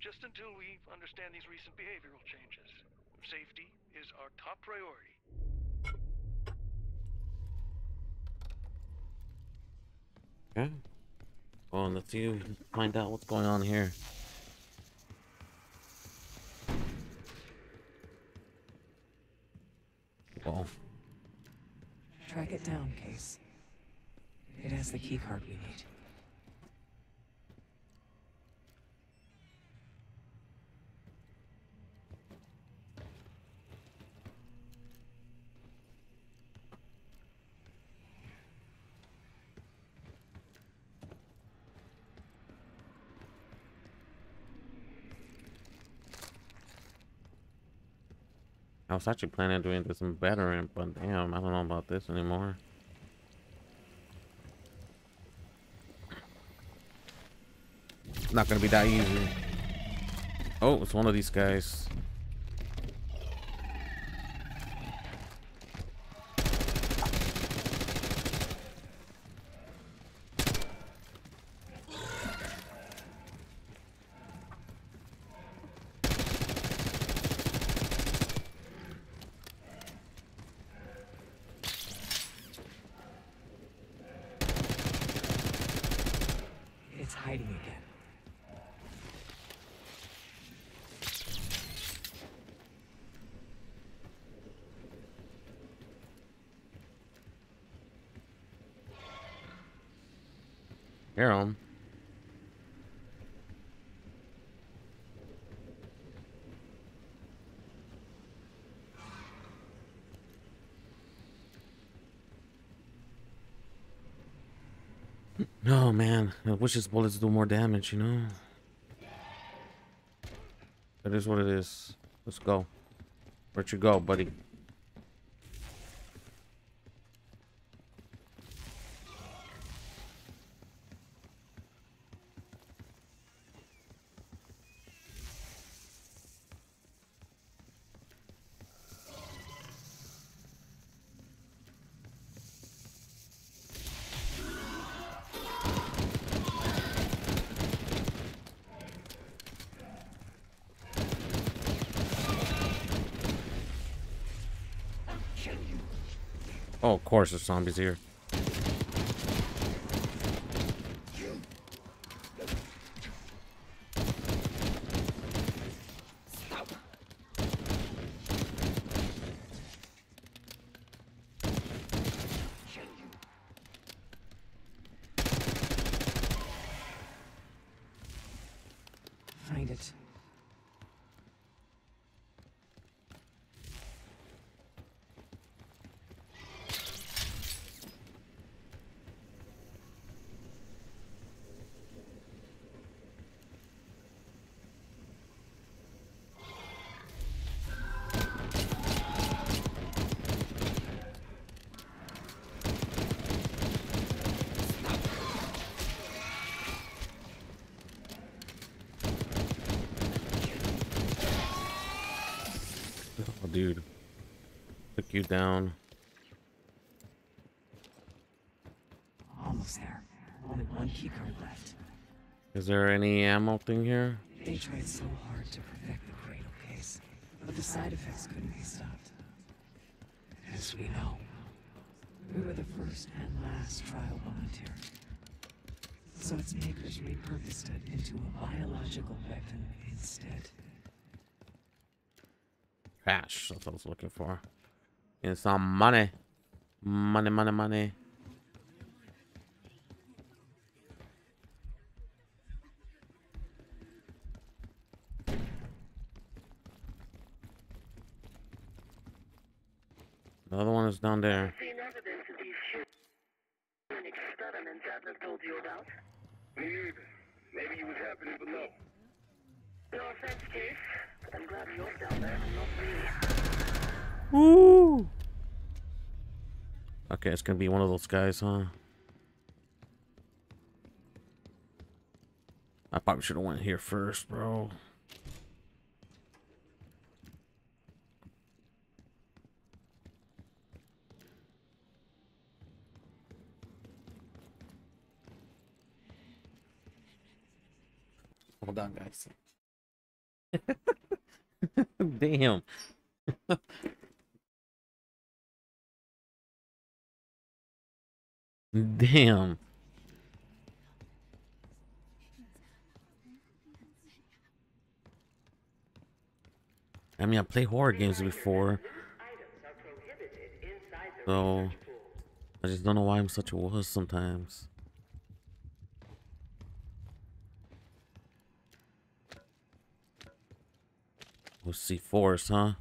Just until we understand these recent behavioral changes. Safety is our top priority. Okay. Well, and let's see, find out what's going on here. Oh. Track it down, Case. It has the keycard we need. I was actually planning on doing this in veteran, but damn, I don't know about this anymore. It's not gonna be that easy. Oh, it's one of these guys. No, man, I wish his bullets do more damage, you know? That is what it is. Let's go. Where'd you go, buddy? Oh, of course there's zombies here. Dude, took you down. Almost there. Only one keycard left. Is there any ammo thing here? They tried so hard to perfect the cradle, Case. But the side effects couldn't be stopped. As we know, we were the first and last trial volunteer. So its makers repurposed it into a biological weapon instead. Cash, that's what I was looking for. And some money. Money, money, money. The other one is down there. I've seen evidence of these human experiments I've told you about. Me either. Maybe it was happening below. No offense, Case, but I'm glad you're down there and not me. Ooh. Okay, it's gonna be one of those guys, huh? I probably should have went here first, bro. Hold on, guys. Damn. Damn. I mean, I played horror games before, so I just don't know why I'm such a wuss sometimes. We'll see forest, huh?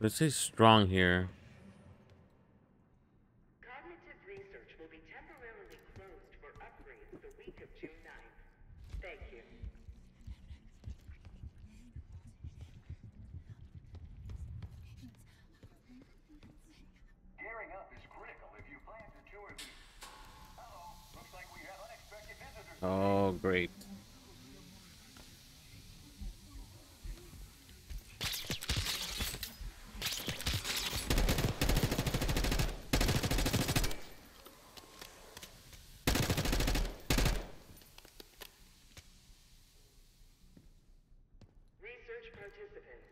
But it says strong here. Oh, great. Research participants,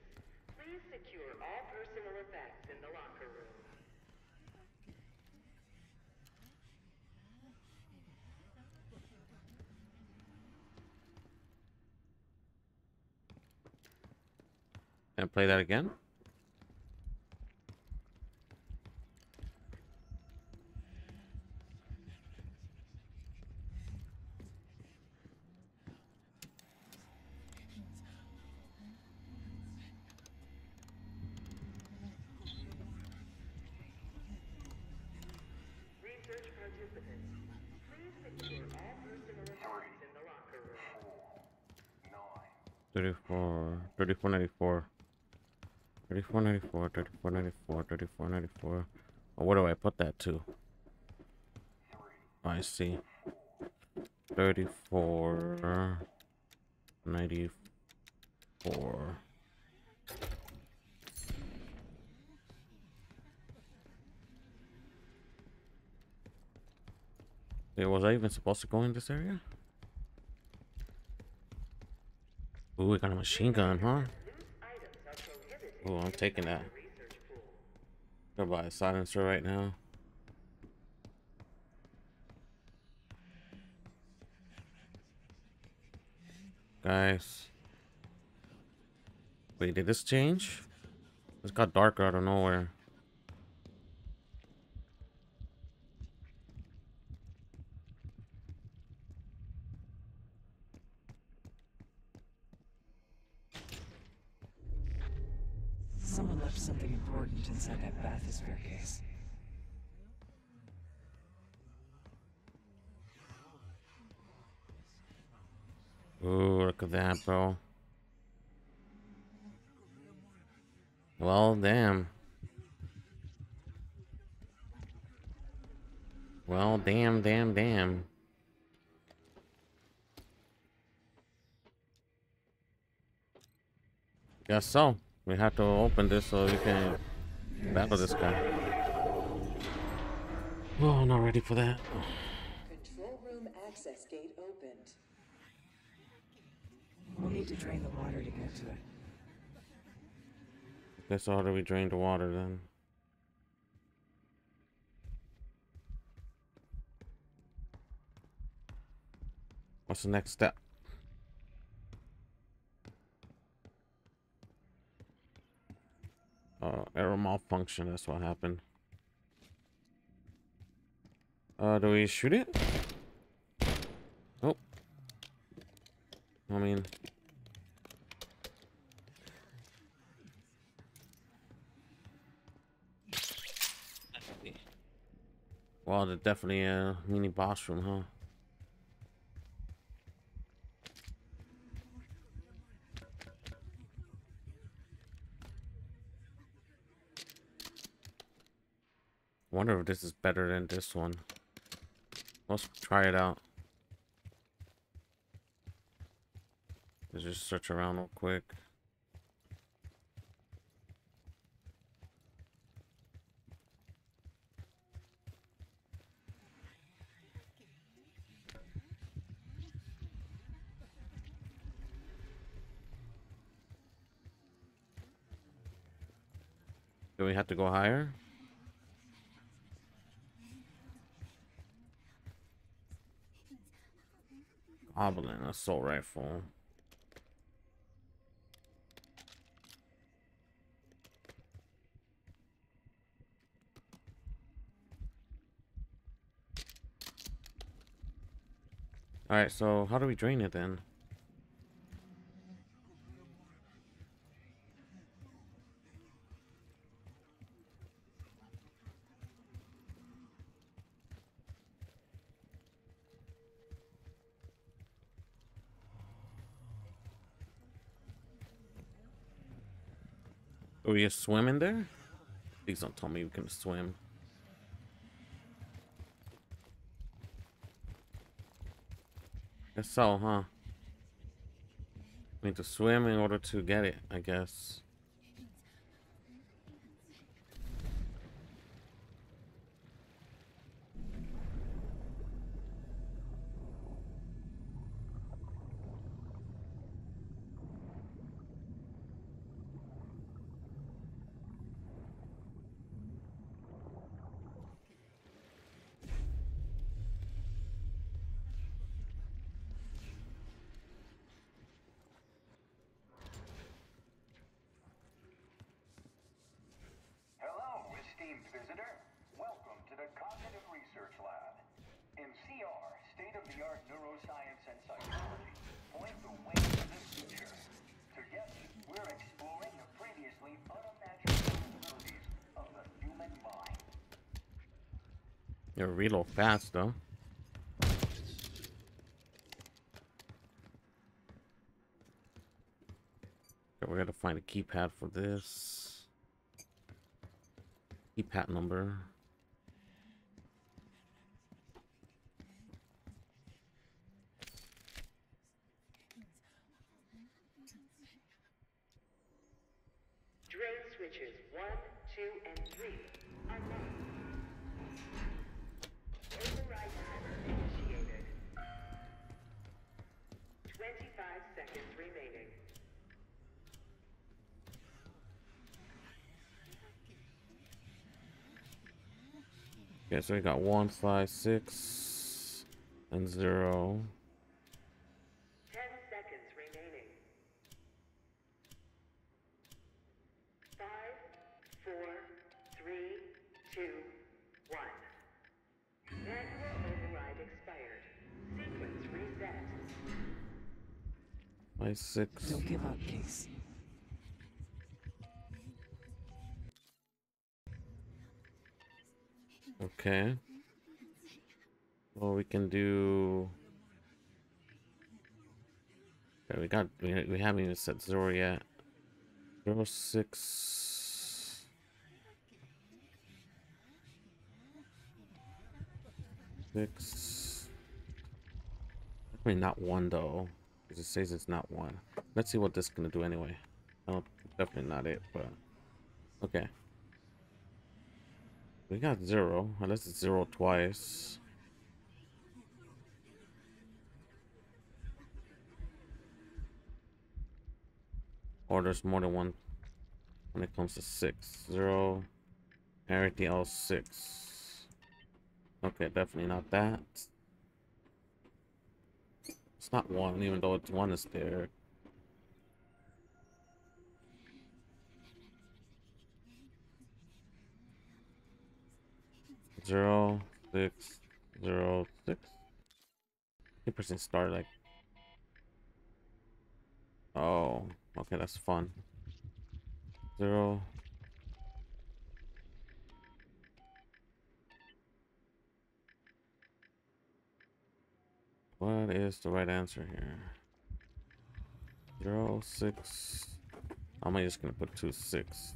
please secure all personal effects in the locker room. Can I play that again? $34.94. Oh, where do I put that to? Oh, I see. $34.94. Wait, was I even supposed to go in this area? Ooh, we got a machine gun, huh? Ooh, I'm taking that. Gonna buy a silencer right now. Guys. Wait, did this change? This got darker out of nowhere. Inside that bathysphere case. Ooh, look at that, bro. Well, damn. Well, damn, damn, damn. Guess so. We have to open this so we can battle this guy. Oh, I'm not ready for that. Control room access gate opened. We'll need to drain the water to get to it. That's how do we drain the water then? What's the next step? Error malfunction, that's what happened. Do we shoot it? Nope. I mean... Well, they're definitely a mini boss room, huh? Wonder if this is better than this one. Let's try it out. Let's just search around real quick. Do we have to go higher? Goblin assault rifle. All right, so how do we drain it then? Are we gonna swim in there? Please don't tell me we can swim. Guess so, huh? We need to swim in order to get it, I guess. Visitor, welcome to the Cognitive Research Lab. MCR, state-of-the-art neuroscience and psychology, point the way to the future. Together, we're exploring the previously unimaginable possibilities of the human mind. You're reload fast, though. Okay, we're gonna find a keypad for this. Keypad number. Drill switches 1, 2, and 3. Unlocked. Override timer initiated. 25 seconds remaining. Okay, so we got 1, 5, 6, and 0. 10 seconds remaining. 5, 4, 3, 2, 1. Manual override expired. Sequence reset. 5, 6. Don't give up, please. Okay. Well, we can do. Okay, we haven't even set 0 yet. 0, 6. Definitely not 1 though, because it says it's not 1. Let's see what this is gonna do anyway. No, definitely not it, but okay. We got zero, unless it's zero twice. Or there's more than one when it comes to 6 0. Everything else 6. Okay, definitely not that. It's not one, even though it's one is there. Zero, 6, 0, 6. 2% start like. Oh, okay, that's fun. 0. What is the right answer here? 0, 6. I'm just gonna put 2, 6.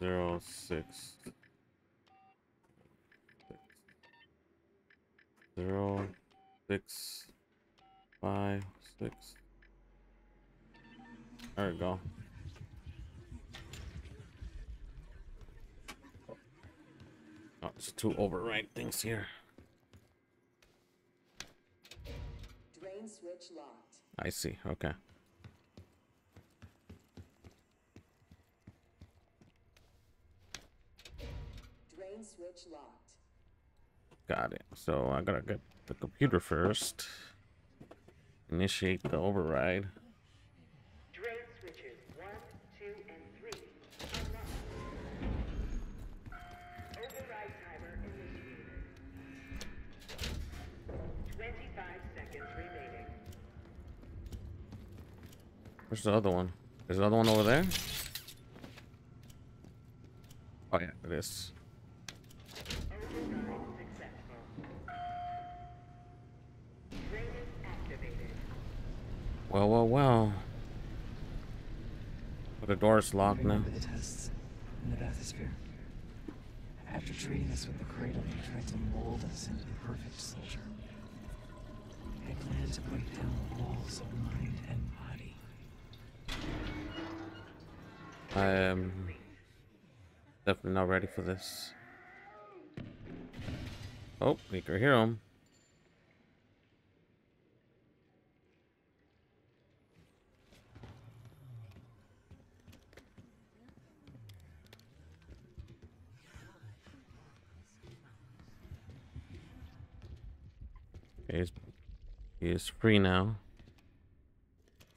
0, 6, 6. 0, 6, 5, 6. There we go. Oh, it's 2 override things here. Drain switch locked. I see. Okay. Drain switch locked. Got it. So I gotta get the computer first. Initiate the override. Drain switches 1, 2, and 3. Unlocked. Override timer initiated. 25 seconds remaining. Where's the other one? There's another one over there. Oh yeah, it is. Well, well, well. But the door is locked now. The tests in the bathysphere. After treating us with the cradle, they tried to mold us into the perfect soldier. They planned to break down the walls of mind and body. I am definitely not ready for this. Oh, we can hear him. He is free now.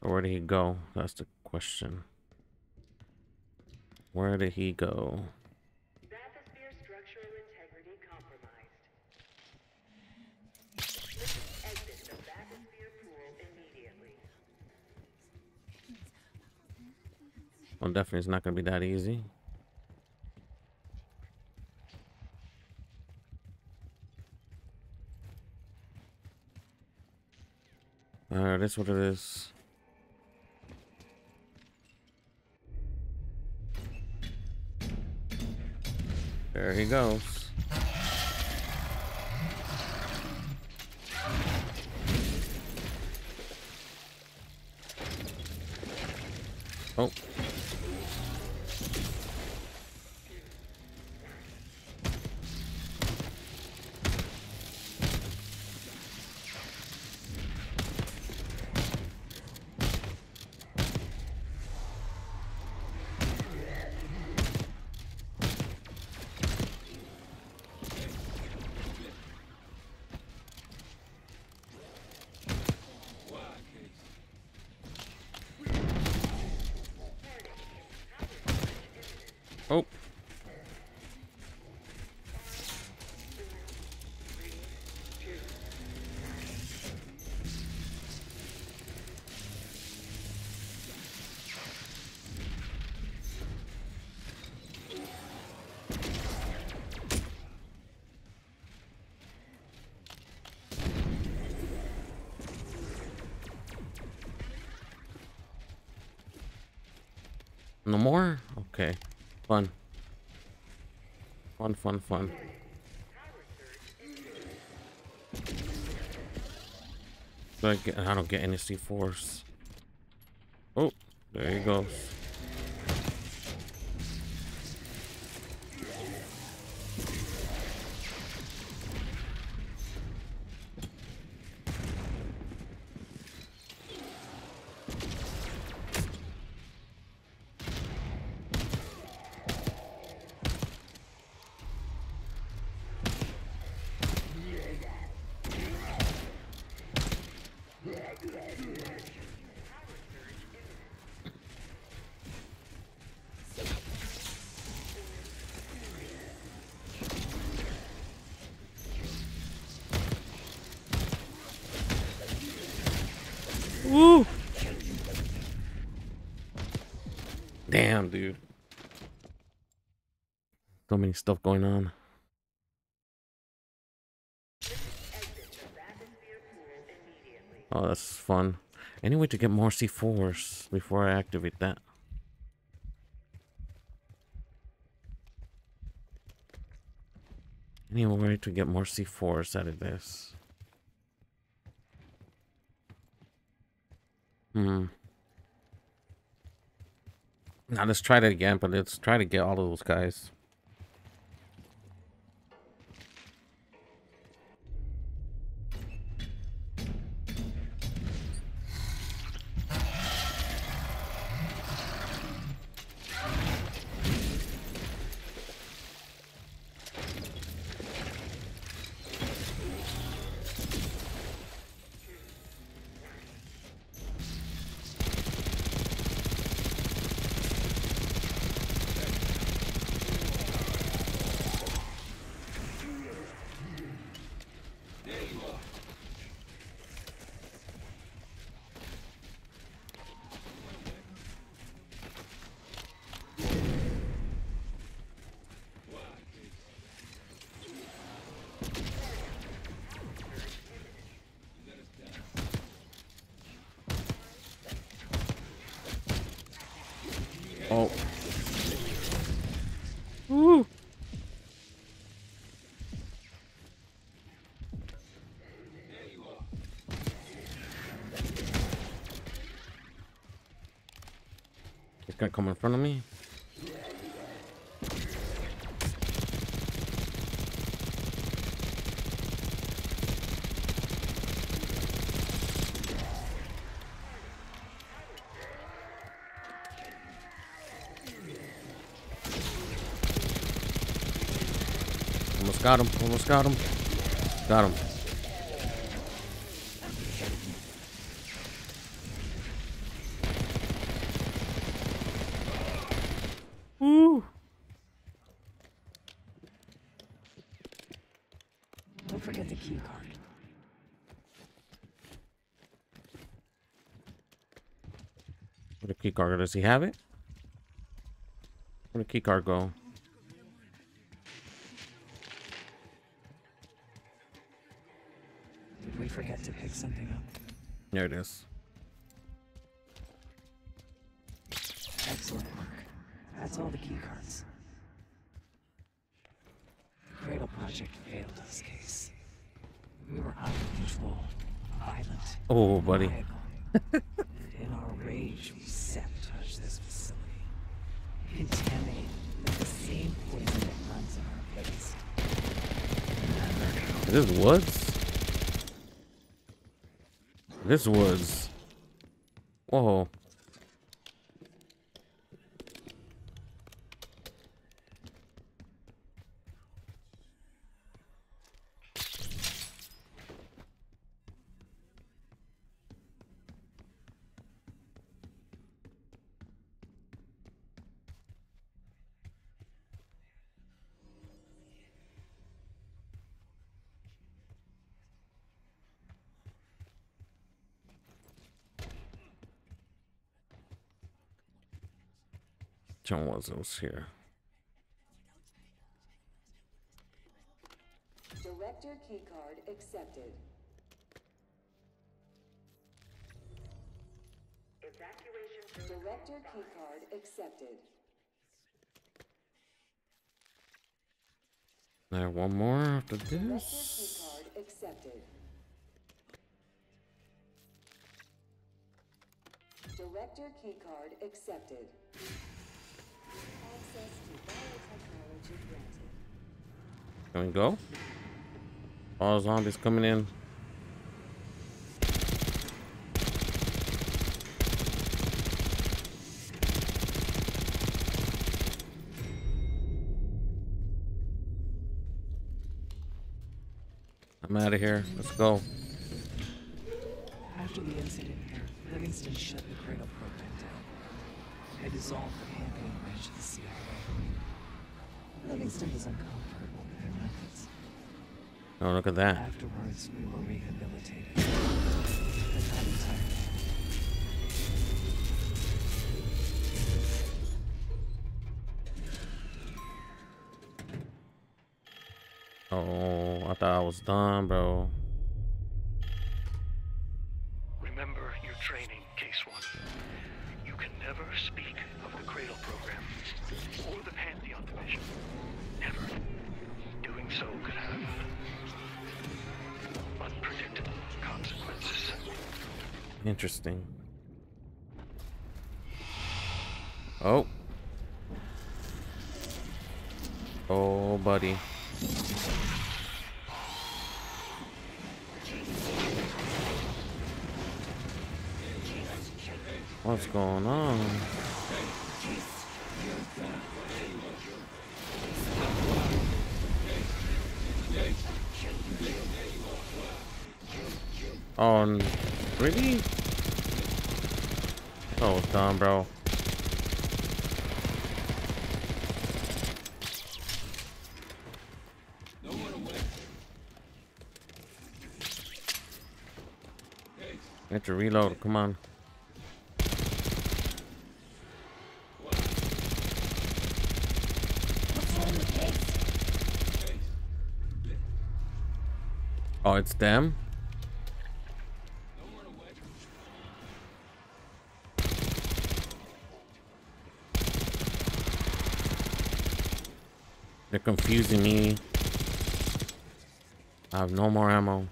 Or where did he go? That's the question. Where did he go? Bathysphere structural integrity compromised. Please exit the bathysphere pool immediately. Well, definitely it's not going to be that easy. Alright, that's what it is. There he goes. Oh. Oh. No more? Okay. Fun. Fun, fun, fun. I don't get any C4s. Oh, there he goes. Woo! Damn, dude. So many stuff going on. Oh, that's fun. Any way to get more C4s before I activate that? Any way to get more C4s out of this? Now let's try that again, but let's try to get all of those guys. Oh. Woo. This guy come in front of me. Got him, almost got him. Got him. Woo. Don't forget the key card. Where the key card? Does he have it? Where the key card go? Forget to pick something up. There it is. Excellent work. That's all the key cards. The Cradle project failed this case. We were out of control, violent. Oh, buddy. And in our rage, we sabotaged this facility, contaminated with the same poison that runs in our place. Is this woods? This was... Whoa. Which one was those here? Director key card accepted. Evacuation. Director key card accepted. There, one more after this. Director key card accepted. Director keycard accepted. Access to biotechnology granted. Can we go? All zombies coming in. I'm out of here. Let's go. After the incident here, Livingston shut the Cradle program down. I dissolved the campaign branch of the CIA. Livingston was uncomfortable with their methods. Oh, look at that. Afterwards, we were rehabilitated. But not entirely. Oh, I thought I was done, bro. Remember your training, Case One. You can never speak of the Cradle program or the Pantheon division. Never. Doing so could have unpredictable consequences. Interesting. Oh. Oh, buddy. What's going on? Oh, really? Oh, damn, bro. I have to reload, come on. Oh, it's them? They're confusing me. I have no more ammo.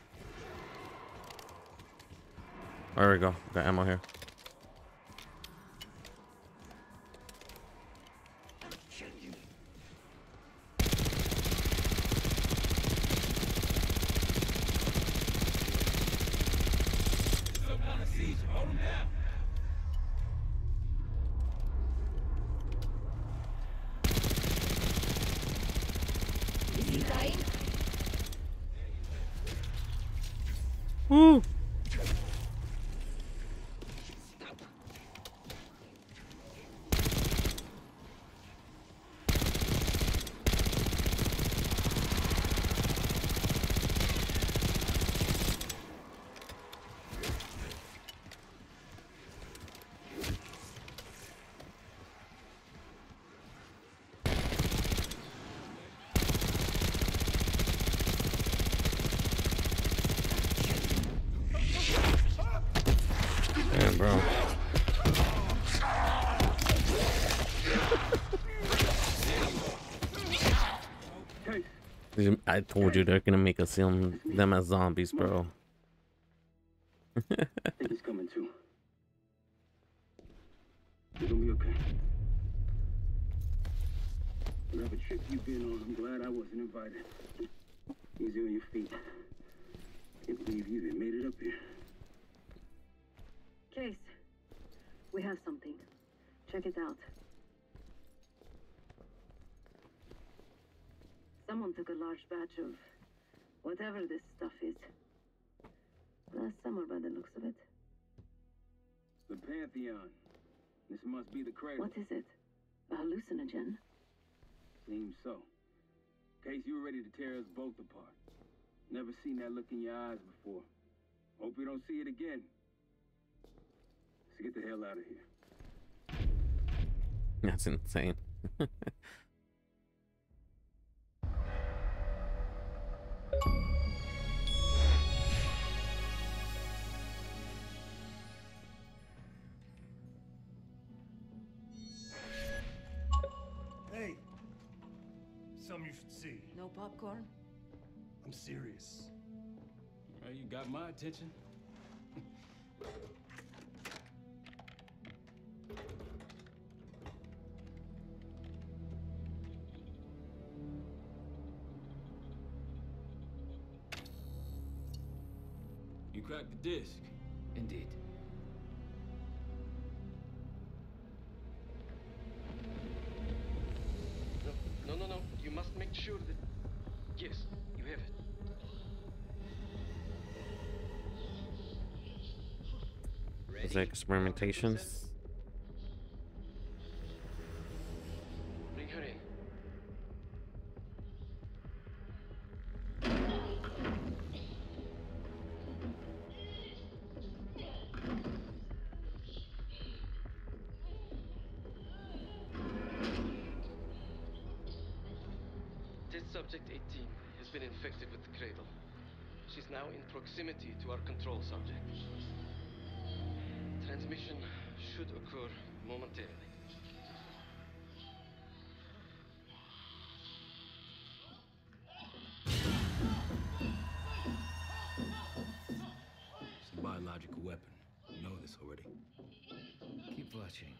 There we go. Got ammo here. Woo! Bro. I told you they're gonna make us film them as zombies, bro. It's coming too. It'll be okay. Whatever trip you've been on, I'm glad I wasn't invited. Easy on your feet. Can't believe you even made it up here. Chase, we have something. Check it out. Someone took a large batch of whatever this stuff is. Last summer, by the looks of it. The Pantheon. This must be the Cradle. What is it? A hallucinogen? Seems so. Case, you were ready to tear us both apart. Never seen that look in your eyes before. Hope we don't see it again. Get the hell out of here. That's insane. Hey, some you should see. No popcorn? I'm serious. You got my attention. crack the disc. Indeed. No. You must make sure that... Yes, you have it. Ready? Is that experimentations? Bring her in. Subject 18 has been infected with the Cradle. She's now in proximity to our control subject. Transmission should occur momentarily. It's a biological weapon. You know this already. Keep watching.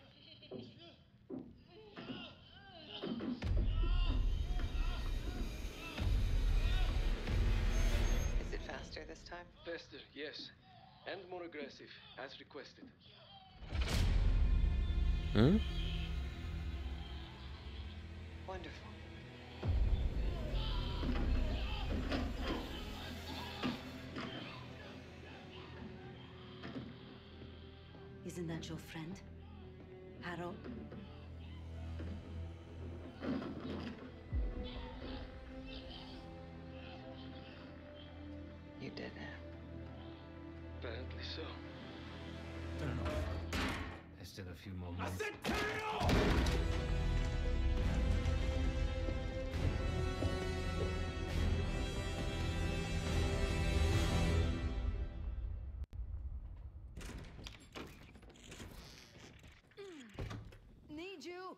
This time? Faster, yes. And more aggressive, as requested. Hmm? Wonderful. Isn't that your friend? Harold? You did it. Apparently so. Turn it off. There's still a few more minutes. I said turn it off! Need you!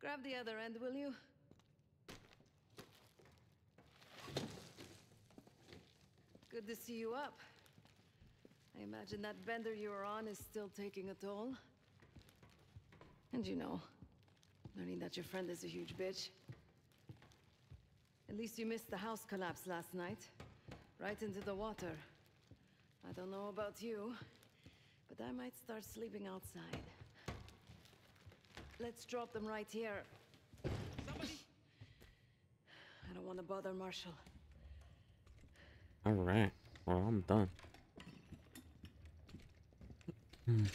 Grab the other end, will you? Good to see you up. I imagine that bender you were on is still taking a toll. And you know, learning that your friend is a huge bitch. At least you missed the house collapse last night. Right into the water. I don't know about you, but I might start sleeping outside. Let's drop them right here. Somebody! I don't want to bother Marshall. All right. Well, I'm done.